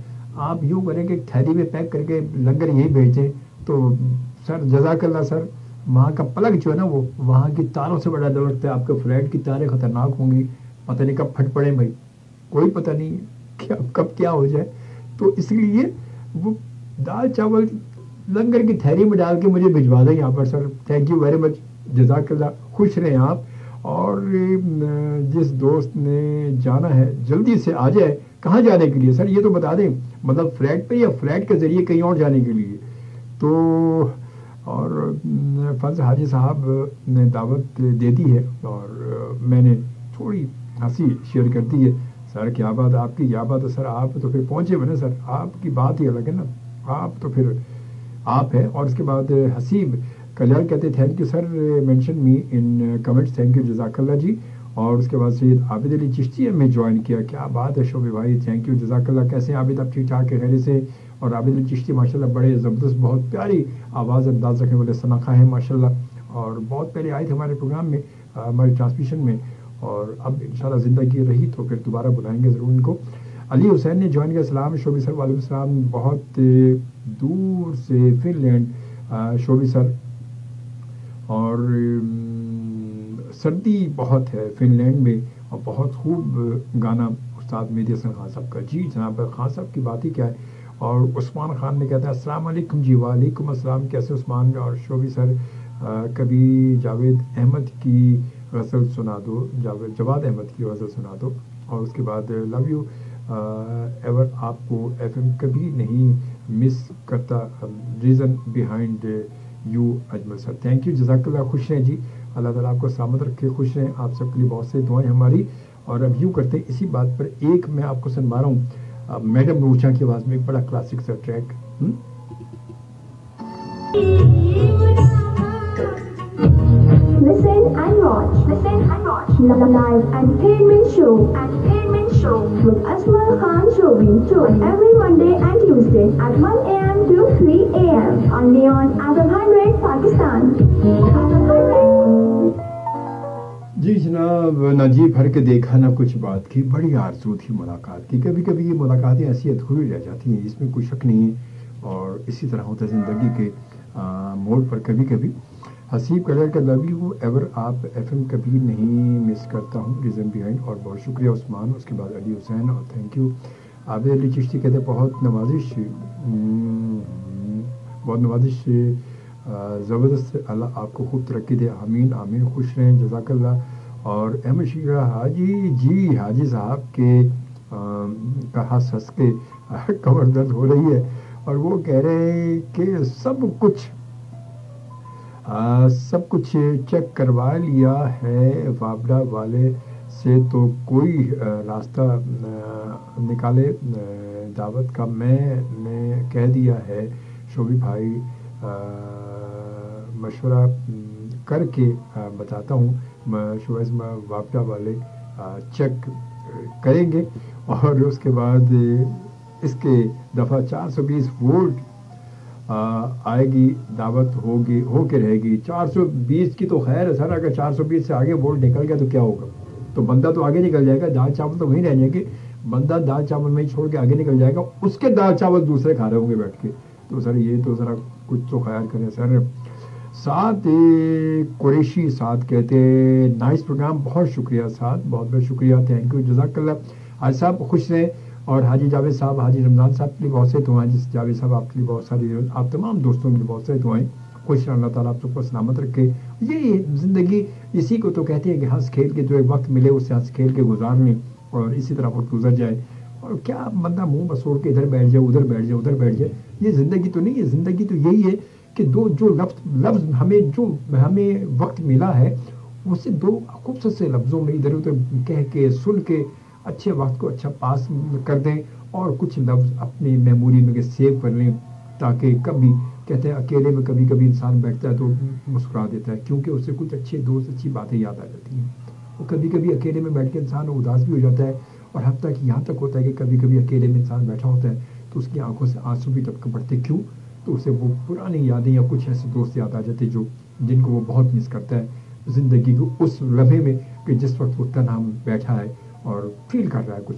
आप यूँ करें कि थैली में पैक करके लंगर यही भेज दें तो सर जजाकल्ला सर। वहाँ का पलक जो है ना वो वहाँ की तारों से बड़ा डर लगता है। आपके फ्लैट की तारें खतरनाक होंगी, पता नहीं कब फट पड़े भाई, कोई पता नहीं क्या कब क्या हो जाए। तो इसलिए वो दाल चावल लंगर की थैली में डाल के मुझे भिजवा दें यहाँ पर sir. Thank you very much, जजाकल्ला। खुश रहें आप। और जिस दोस्त ने जाना है जल्दी से आ जाए। कहाँ जाने के लिए सर ये तो बता दें, मतलब फ्लैट पे या फ्लैट के ज़रिए कहीं और जाने के लिए? तो और फज हाजी साहब ने दावत दे दी है और मैंने थोड़ी हंसी शेयर कर दी है। सर क्या बात आपकी, क्या बात है सर, आप तो फिर पहुँचे हुए ना सर, आपकी बात ही अलग है ना, आप तो फिर आप है। और उसके बाद हसीब कल्याण कहते thank you sir, mention me in comments, thank you जजाकल्ला जी। और उसके बाद सैयद आबिद अली चिश्ती में ज्वाइन किया, क्या बात है शोबे भाई, थैंक यू जजाकल्ला। कैसे हैं आबिद, आप ठीक ठाक है खैर से? और आबिद अली चिश्ती माशाल्लाह बड़े ज़बरदस्त, बहुत प्यारी आवाज़ अंदाज रखने वाले सनाखा है माशाल्लाह, और बहुत पहले आए थे हमारे प्रोग्राम में, हमारे ट्रांसमिशन में। और अब इंशाल्लाह ज़िंदगी रही तो फिर दोबारा बुलाएँगे ज़रूर इनको। अली हुसैन ने ज्वाइन किया, सलाम शोबी सर, वालेकुम सलाम, बहुत दूर से फिनलैंड शोबी सर। और सर्दी बहुत है फिनलैंड में और बहुत खूब गाना उस्ताद मेहदी हसन खान साहब का। जी जनाब, खान साहब की बात ही क्या है। और उस्मान खान ने कहता है अस्सलाम वालेकुम जी। वालेकुम अस्सलाम, कैसे उस्मान? और शोबी सर आ, कभी जावेद अहमद की गज़ल सुना दो, जावेद जवाद अहमद की गज़ल सुना दो। और उसके बाद लव यू एवर, आपको एफएम कभी नहीं मिस करता, reason behind you Ajmal sir. Thank you जजाकल्ला। खुश रहें जी, अल्लाह ताला आपको सलामत रखे, खुश रहें। आप सबके लिए बहुत से दुआएं हमारी। और अब यूँ करते हैं, इसी बात पर एक मैं आपको सुनवा रहा हूँ मैडम नूर जहां की आवाज़ में, एक बड़ा क्लासिक सा track. Listen and watch. Listen and watch. Live entertainment show. Entertainment show with Ajmal Khan Shobi. Shobi every Monday and Tuesday at one A M to three A M on Neon Entertainment Pakistan. जी जनाब, ना जी भर के देखा ना कुछ बात की, बड़ी आरज़ू थी मुलाकात की। कभी कभी ये मुलाकातें ऐसी अधूरी रह जाती हैं, इसमें कोई शक नहीं है। और इसी तरह होता है ज़िंदगी के मोड़ पर कभी कभी। हसीब कलर का लव यू एवर, आप एफएम कभी नहीं मिस करता हूँ, रीज़न बिहाइंड। और बहुत शुक्रिया उस्मान। उसके बाद अली हुसैन और थैंक यू आबिद अली चिश्ती कहते हैं बहुत नवाजिश, बहुत नवाजिश, ज़बरदस्त, अल्लाह आपको खूब तरक्की दे, आमीन आमीन। खुश रहें जजाकल्लाह। और अहमद शीरा हाजी जी, हाजी साहब के कहा हंस के कमर दर्द हो रही है और वो कह रहे हैं कि सब कुछ आ, सब कुछ चेक करवा लिया है वाबड़ा वाले से, तो कोई रास्ता निकाले दावत का। मैंने कह दिया है शोभी भाई आ, मशवरा करके आ, बताता हूँ, शोएज वापटा वाले आ, चेक करेंगे और उसके बाद इसके दफ़ा चार सौ बीस वोट आएगी, दावत होगी हो के रहेगी। चार सौ बीस की तो खैर है सर, अगर चार सौ बीस से आगे वोट निकल गया तो क्या होगा? तो बंदा तो आगे निकल जाएगा, दाल चावल तो वहीं रह जाएंगे, बंदा दाल चावल में ही छोड़ के आगे निकल जाएगा, उसके दाल चावल दूसरे खा रहे होंगे बैठ के। तो सर ये तो ज़रा कुछ तो ख्याल करें सर। साथ कुरैशी साथ कहते नाइस प्रोग्राम, बहुत शुक्रिया साथ, बहुत बहुत शुक्रिया, थैंक यू, जज़ाकल्लाह। हाजी साहब खुश रहें, और हाजी जावेद साहब, हाजी रमज़ान साहब के लिए बहुत सारी दुआएं। जिस जावेद साहब आपके लिए बहुत सारी, आप तमाम दोस्तों के लिए बहुत सारी दुआएं। खुश रहें, अल्लाह ताला आप सबको सलामत रखे। ये ज़िंदगी इसी को तो कहते हैं कि हंस खेल के जो एक वक्त मिले उससे हंस खेल के गुजार लें और इसी तरह वक्त गुजर जाए। और क्या बंदा मुँह मसोड़ के इधर बैठ जाए, उधर बैठ जाए, उधर बैठ जाए, ये ज़िंदगी तो नहीं है। ज़िंदगी तो यही है कि दो जो लफ्ज़ लफ्ज़ हमें जो हमें वक्त मिला है उससे दो खूबसूरत से लफ्ज़ों में इधर उधर कह के सुन के अच्छे वक्त को अच्छा पास कर दें और कुछ लफ्ज़ अपनी मेमोरी में सेव कर लें, ताकि कभी कहते हैं अकेले में कभी कभी इंसान बैठता है तो मुस्कुरा देता है क्योंकि उससे कुछ अच्छे दोस्त अच्छी बातें याद आ जाती हैं। और कभी कभी अकेले में बैठ के इंसान उदास भी हो जाता है और हद तक यहाँ तक होता है कि कभी कभी अकेले में इंसान बैठा होता है तो उसकी आंखों से आंसू भी टपक पड़ते, क्यों? तो उसे वो पुरानी यादें या कुछ ऐसे दोस्त याद आ जाते जो जिनको वो बहुत मिस करता है ज़िंदगी को उस लम्हे में कि जिस वक्त वो तन्हा बैठा है और फील कर रहा है कुछ।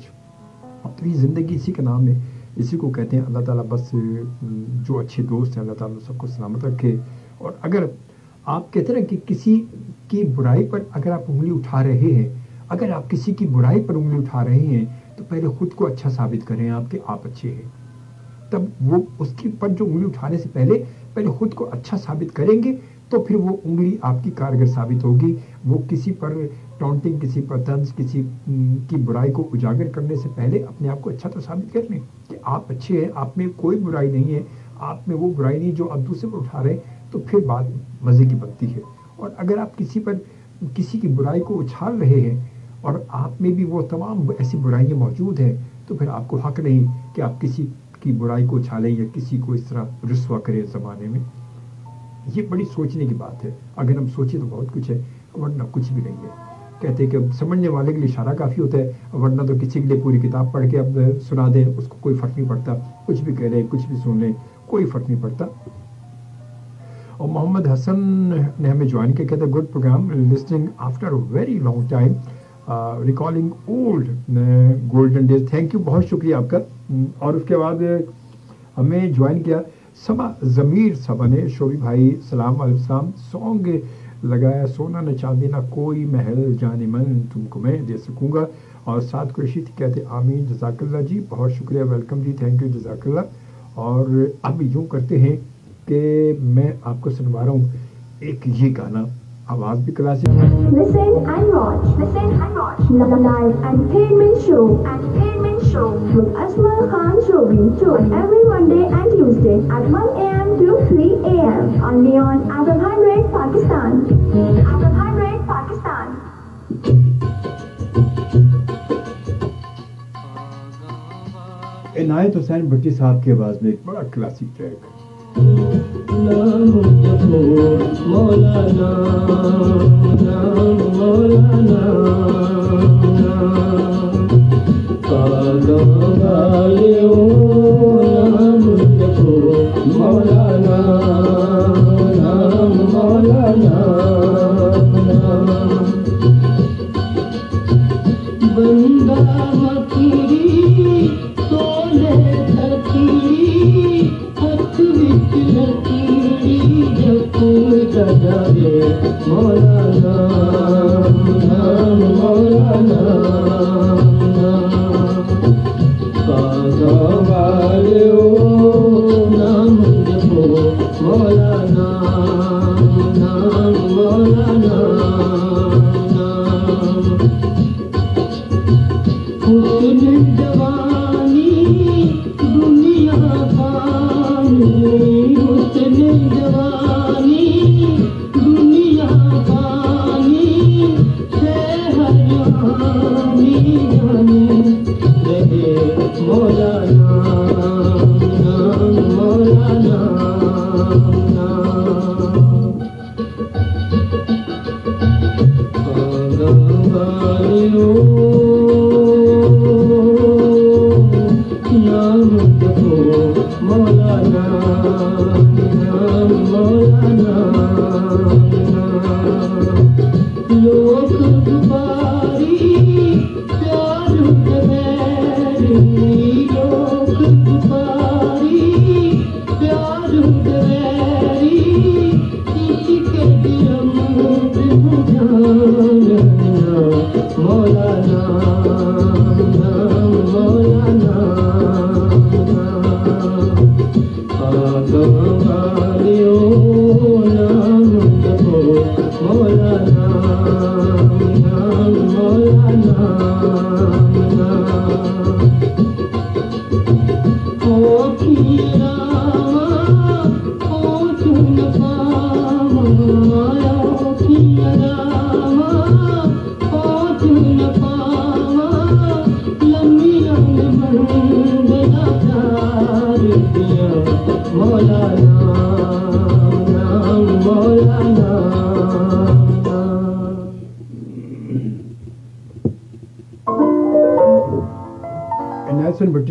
तो ये ज़िंदगी इसी का नाम है, इसी को कहते हैं। अल्लाह ताला बस जो अच्छे दोस्त हैं अल्लाह ताला सबको सलामत रखे। और अगर आप कहते ना कि किसी की बुराई पर अगर आप उंगली उठा रहे हैं, अगर आप किसी की बुराई पर उंगली उठा रहे हैं तो पहले खुद को अच्छा साबित करें आप कि आप अच्छे हैं, तब वो उसके पर जो उंगली उठाने से पहले पहले खुद को अच्छा साबित करेंगे तो फिर वो उंगली आपकी कारगर साबित होगी। वो किसी पर टॉन्टिंग, किसी पर तंज, किसी की बुराई को उजागर करने से पहले अपने आप को अच्छा तो साबित कर लें कि आप अच्छे हैं, आप में कोई बुराई नहीं है, आप में वो बुराई नहीं जो आप दूसरे पर उठा रहे हैं, तो फिर बात मज़े की बनती है। और अगर आप किसी पर किसी की बुराई को उछाल रहे हैं और आप में भी वो तमाम ऐसी बुराइयाँ मौजूद हैं तो फिर आपको हक नहीं कि आप किसी की बुराई को उछालें या किसी को इस तरह रुसवा करें ज़माने में। ये बड़ी सोचने की बात है, अगर हम सोचें तो बहुत कुछ है वरना कुछ भी नहीं है। कहते हैं कि समझने वाले के लिए इशारा काफ़ी होता है, वरना तो किसी के लिए पूरी किताब पढ़ के अब सुना दें उसको कोई फ़र्क नहीं पड़ता, कुछ भी कह लें कुछ भी सुन लें कोई फ़र्क नहीं पड़ता। और मोहम्मद हसन ने हमें ज्वाइन किया, कहते good programme, listening after very long time, recalling old golden days, thank you, बहुत शुक्रिया आपका। और उसके बाद हमें ज्वाइन किया सबा ज़मीर सबा ने, शोभी भाई सलाम अलैकुम, सॉन्ग लगाया सोना न चांदीना कोई महल जाने मन तुमको मैं दे सकूँगा। और साथ कुरैशी कहते आमीन, जज़ाकल्ला जी, बहुत शुक्रिया, वेलकम जी, थैंक यू, जज़ाकल्ला। और अब यूँ करते हैं कि मैं आपको सुनवा रहा हूँ एक ये गाना, आवाज़ भी क्लासिक है, with Ajmal Khan Shobi, shown every Monday and Tuesday at one A M to three A M on Neon Entertainment Pakistan. Entertainment Pakistan. इनायत हुसैन भट्टी साहब की आवाज में एक बड़ा क्लासिक ट्रैक है।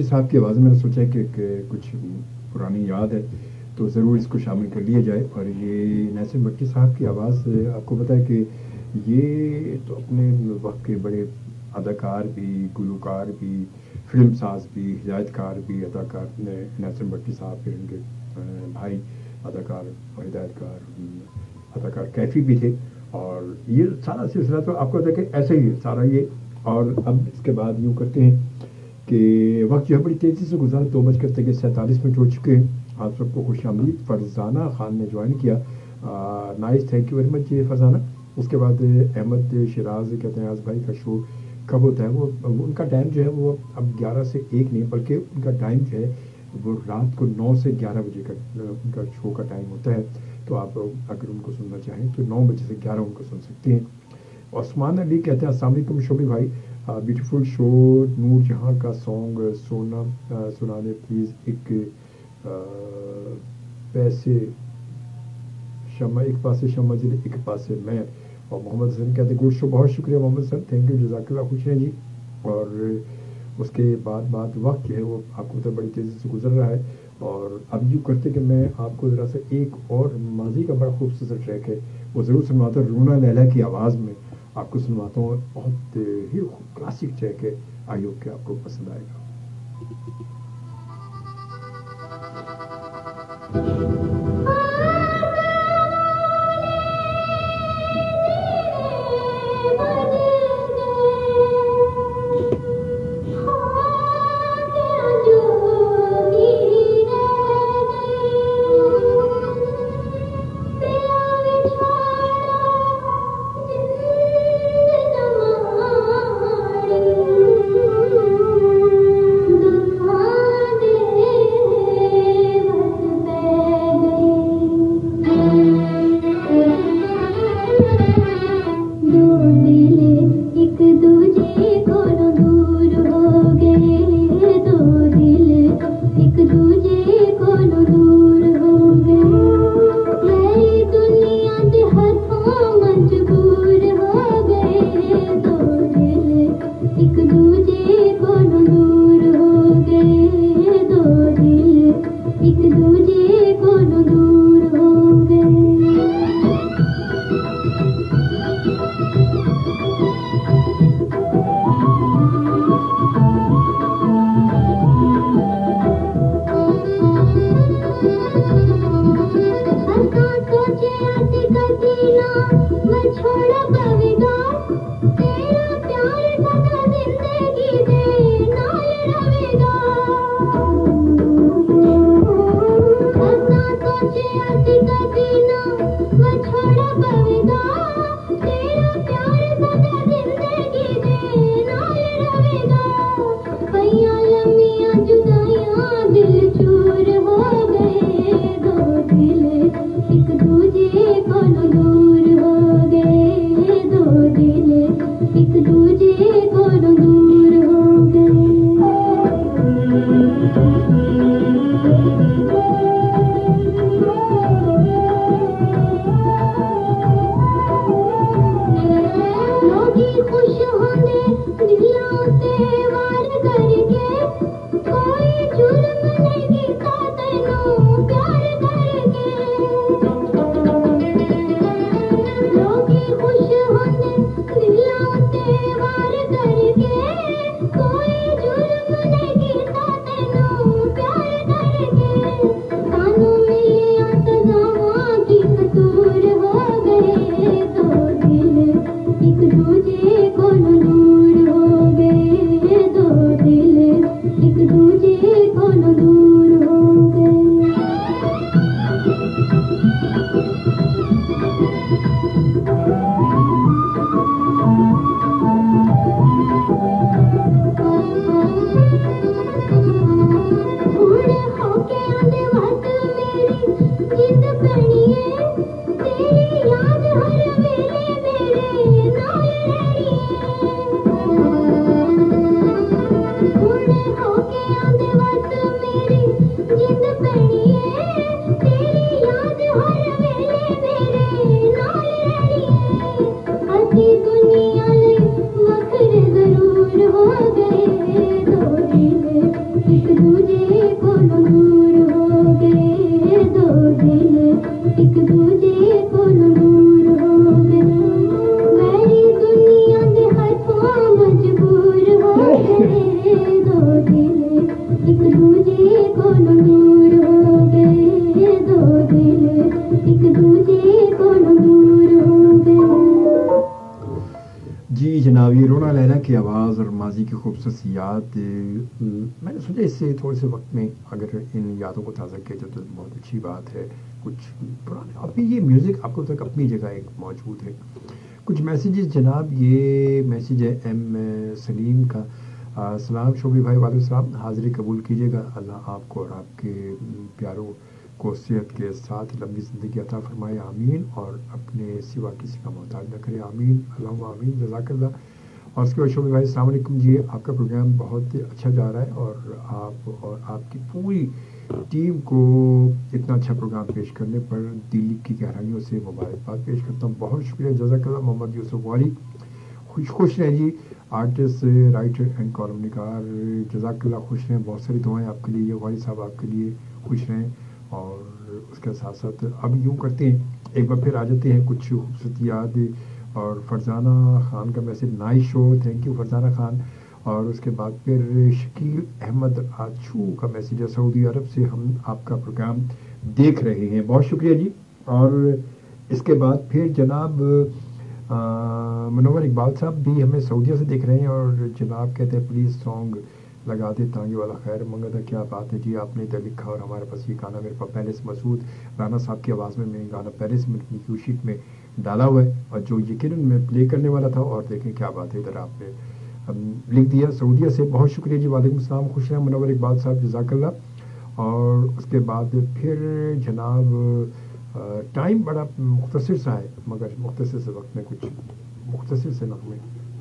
मुफ्ती साहब की आवाज़ में मैंने सोचा कि, कि कुछ पुरानी याद है तो ज़रूर इसको शामिल कर लिया जाए। और ये नासिम भट्टी साहब की आवाज़ आपको पता है कि ये तो अपने वक्त के बड़े अदाकार भी, गुलकार भी, फिल्म साज भी, हिदायतकार भी, अदाकार नासिम भट्टी साहब, फिर उनके भाई अदाकार और हिदायतकार अदाकार कैफी भी थे। और ये सारा सिलसिला तो आपको पता है कि ऐसे ही सारा ये। और अब इसके बाद यूँ करते हैं कि वक्त जो है बड़ी तेज़ी से गुजारा, दो बजकर तक सैंतालीस मिनट हो चुके हैं। आप सबको खुश आमदीद। फरजाना ख़ान ने ज्वाइन किया, nice, thank you very much Farzana. उसके बाद अहमद शराज कहते हैं आज भाई का शो कब होता है? वो, वो उनका टाइम जो है वो अब ग्यारह से एक नहीं बल्कि उनका टाइम जो है वो रात को नौ से ग्यारह बजे का उनका शो का टाइम होता है। तो आप अगर उनको सुनना चाहें तो नौ बजे से ग्यारह उनको सुन सकते हैं। ओस्मान अली कहते हैं अस्सलाम वालेकुम शोबी भाई, ब्यूटीफुल शो। नूर जहाँ का सॉन्ग सोना आ, सुनाने प्लीज़। एक आ, पैसे शमा एक पासे शमा जी एक पासे मैं। और मोहम्मद हसन कहते हैं गुड शो, बहुत शुक्रिया मोहम्मद हसन, थैंक यू, जजाकल्लाह खुश हैं जी। और उसके बाद बाद वक्त जो है वो आपको तो बड़ी तेज़ी से गुजर रहा है। और अब यूँ करते कि मैं आपको ज़रा सा एक और माजी का बड़ा खूबसूरत ट्रैक है वो ज़रूर सुनवाता हूँ, रूना लैला की आवाज़ में आपको सुनवाता हूँ। बहुत ही क्लासिक ट्रैक है, आई होप के आपको पसंद आएगा। Oh जी जनाब, ये रोना लैला की आवाज़ और माजी की खूबसूरत याद, मैंने सोचा इससे थोड़े से वक्त में अगर इन यादों को ताज़ा किया जाए तो बहुत अच्छी बात है। कुछ पुराने अपनी ये म्यूज़िक आपको तक अपनी जगह एक मौजूद है। कुछ मैसेजेस जनाब, ये मैसेज है एम सलीम का। आ, सलाम शोबी भाई, वालेकुम सलाम, हाज़िरी कबूल कीजिएगा, अल्लाह आपको और आपके प्यारों को सेहत के साथ लंबी ज़िंदगी अता फरमाए, आमीन, और अपने सिवा किसी का मोहताज न करे, आमीन, अल्लाह आमीन, जज़ाकल्लाह। और उसके बाद शोबी भाई अस्सलाम वालेकुम जी, आपका प्रोग्राम बहुत अच्छा जा रहा है और आप और आपकी पूरी टीम को इतना अच्छा प्रोग्राम पेश करने पर दिल की गहराइयों से मुबारकबाद पेश करता हूँ, बहुत शुक्रिया, जज़ाकल्लाह। मोहम्मद यूसुफ वाली, खुश खुश रहें जी, आर्टिस्ट, राइटर एंड कॉलम निकार, जज़ाकल्लाह, खुश रहें, बहुत सारी दुआएं आपके लिए, वाली साहब आपके लिए, खुश रहें। और उसके साथ साथ अब यूँ करते हैं, एक बार फिर आ जाते हैं कुछ खूबसूरत याद और फरजाना खान का message, nice show, thank you Farzana Khan. और उसके बाद फिर शकील अहमद आछू का मैसेज है, सऊदी अरब से हम आपका प्रोग्राम देख रहे हैं, बहुत शुक्रिया जी। और इसके बाद फिर जनाब मनोवर इकबाल साहब भी हमें सऊदीया से देख रहे हैं और जनाब कहते हैं प्लीज़ सॉन्ग लगा दे, तांगे वाला खैर मंगता, क्या बात है जी, आपने दिल लिखा और हमारे पास ये गाना मेरे पास पहले से मसूद राना साहब की आवाज़ में मैंने गाना पहले से अपनी क्यू शीट में डाला हुआ है और जो यकीन मैं प्ले करने वाला था, और देखें क्या बात है, इधर आपने लिख दिया सऊदीया से, बहुत शुक्रिया जी, वालेकुम सलाम, खुश रहे मनोवर इकबाल साहब, जज़ाकल्लाह। और उसके बाद फिर जनाब टाइम बड़ा मुख्तसर सा है, मगर मुख्तसर से वक्त में कुछ मुख्तसर से नगमे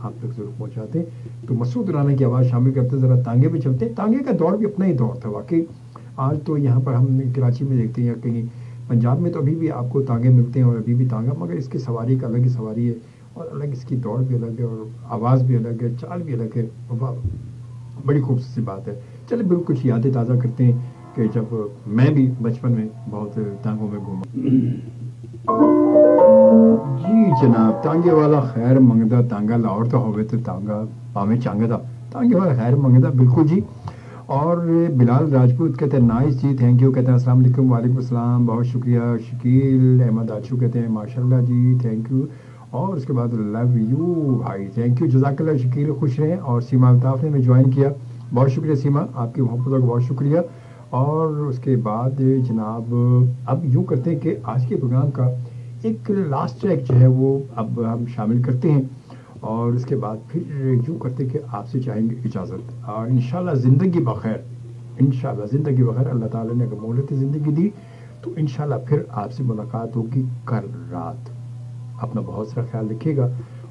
आप तक जरूर पहुँचाते, तो मसूद राना की आवाज़ शामिल करते, ज़रा तांगे पे चलते। तांगे का दौर भी अपना ही दौर था वाकई, आज तो यहाँ पर हम कराची में देखते हैं या कहीं पंजाब में तो अभी भी आपको तांगे मिलते हैं और अभी भी तांगा, मगर इसकी सवारी एक अलग ही सवारी है और अलग इसकी दौड़ भी अलग है और आवाज़ भी अलग है, चाल भी अलग है, वाह बड़ी खूबसूरत सी बात है। चलो बिल्कुल कुछ यादें ताज़ा करते हैं कि जब मैं भी बचपन में बहुत तांगों में घूमा। जी जनाब, तांगे वाला खैर मंगदा, तांगा लाहौर तो होवे तो तांगा पावे चांगा था, तांगे वाला खैर मंगदा, बिल्कुल जी। और बिलाल राजपूत कहते हैं नाइस जी, थैंक यू, कहते हैं अस्सलाम वालेकुम, वालेकुम सलाम, बहुत शुक्रिया। शकील अहमद आछू कहते हैं माशाल्लाह जी, थैंक यू। और उसके बाद लव यू भाई, थैंक यू, जज़ाकल्लाह शकील, खुश रहें। और सीमा अल्ताफ ने मैं ज्वाइन किया, बहुत शुक्रिया सीमा, आपकी मोहब्बत का बहुत शुक्रिया। और उसके बाद जनाब अब यूँ करते हैं कि आज के प्रोग्राम का एक लास्ट ट्रैक जो है वो अब हम शामिल करते हैं और उसके बाद फिर यूँ करते हैं कि आपसे चाहेंगे इजाज़त, और इंशाल्लाह ज़िंदगी बखैर, इंशाल्लाह ज़िंदगी बखैर, अल्लाह ताला ने अगर मोहलत ज़िंदगी दी तो इंशाल्लाह फिर आपसे मुलाकात होगी कल रात। अपना बहुत सारा ख्याल रखिएगा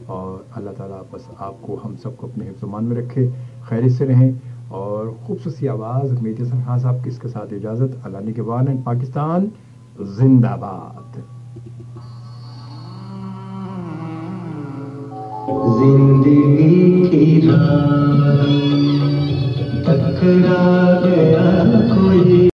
और अल्लाह ताला बस आपको, हम सबको अपने हिफ्ज़-ओ-मान में रखे, खैर से रहें। और खूबसूरत आवाज़ मेरे सर खान साहब की, इसके साथ इजाज़त, अल्लाह ने के वाले पाकिस्तान जिंदाबाद। जिंदगी की राह टकरा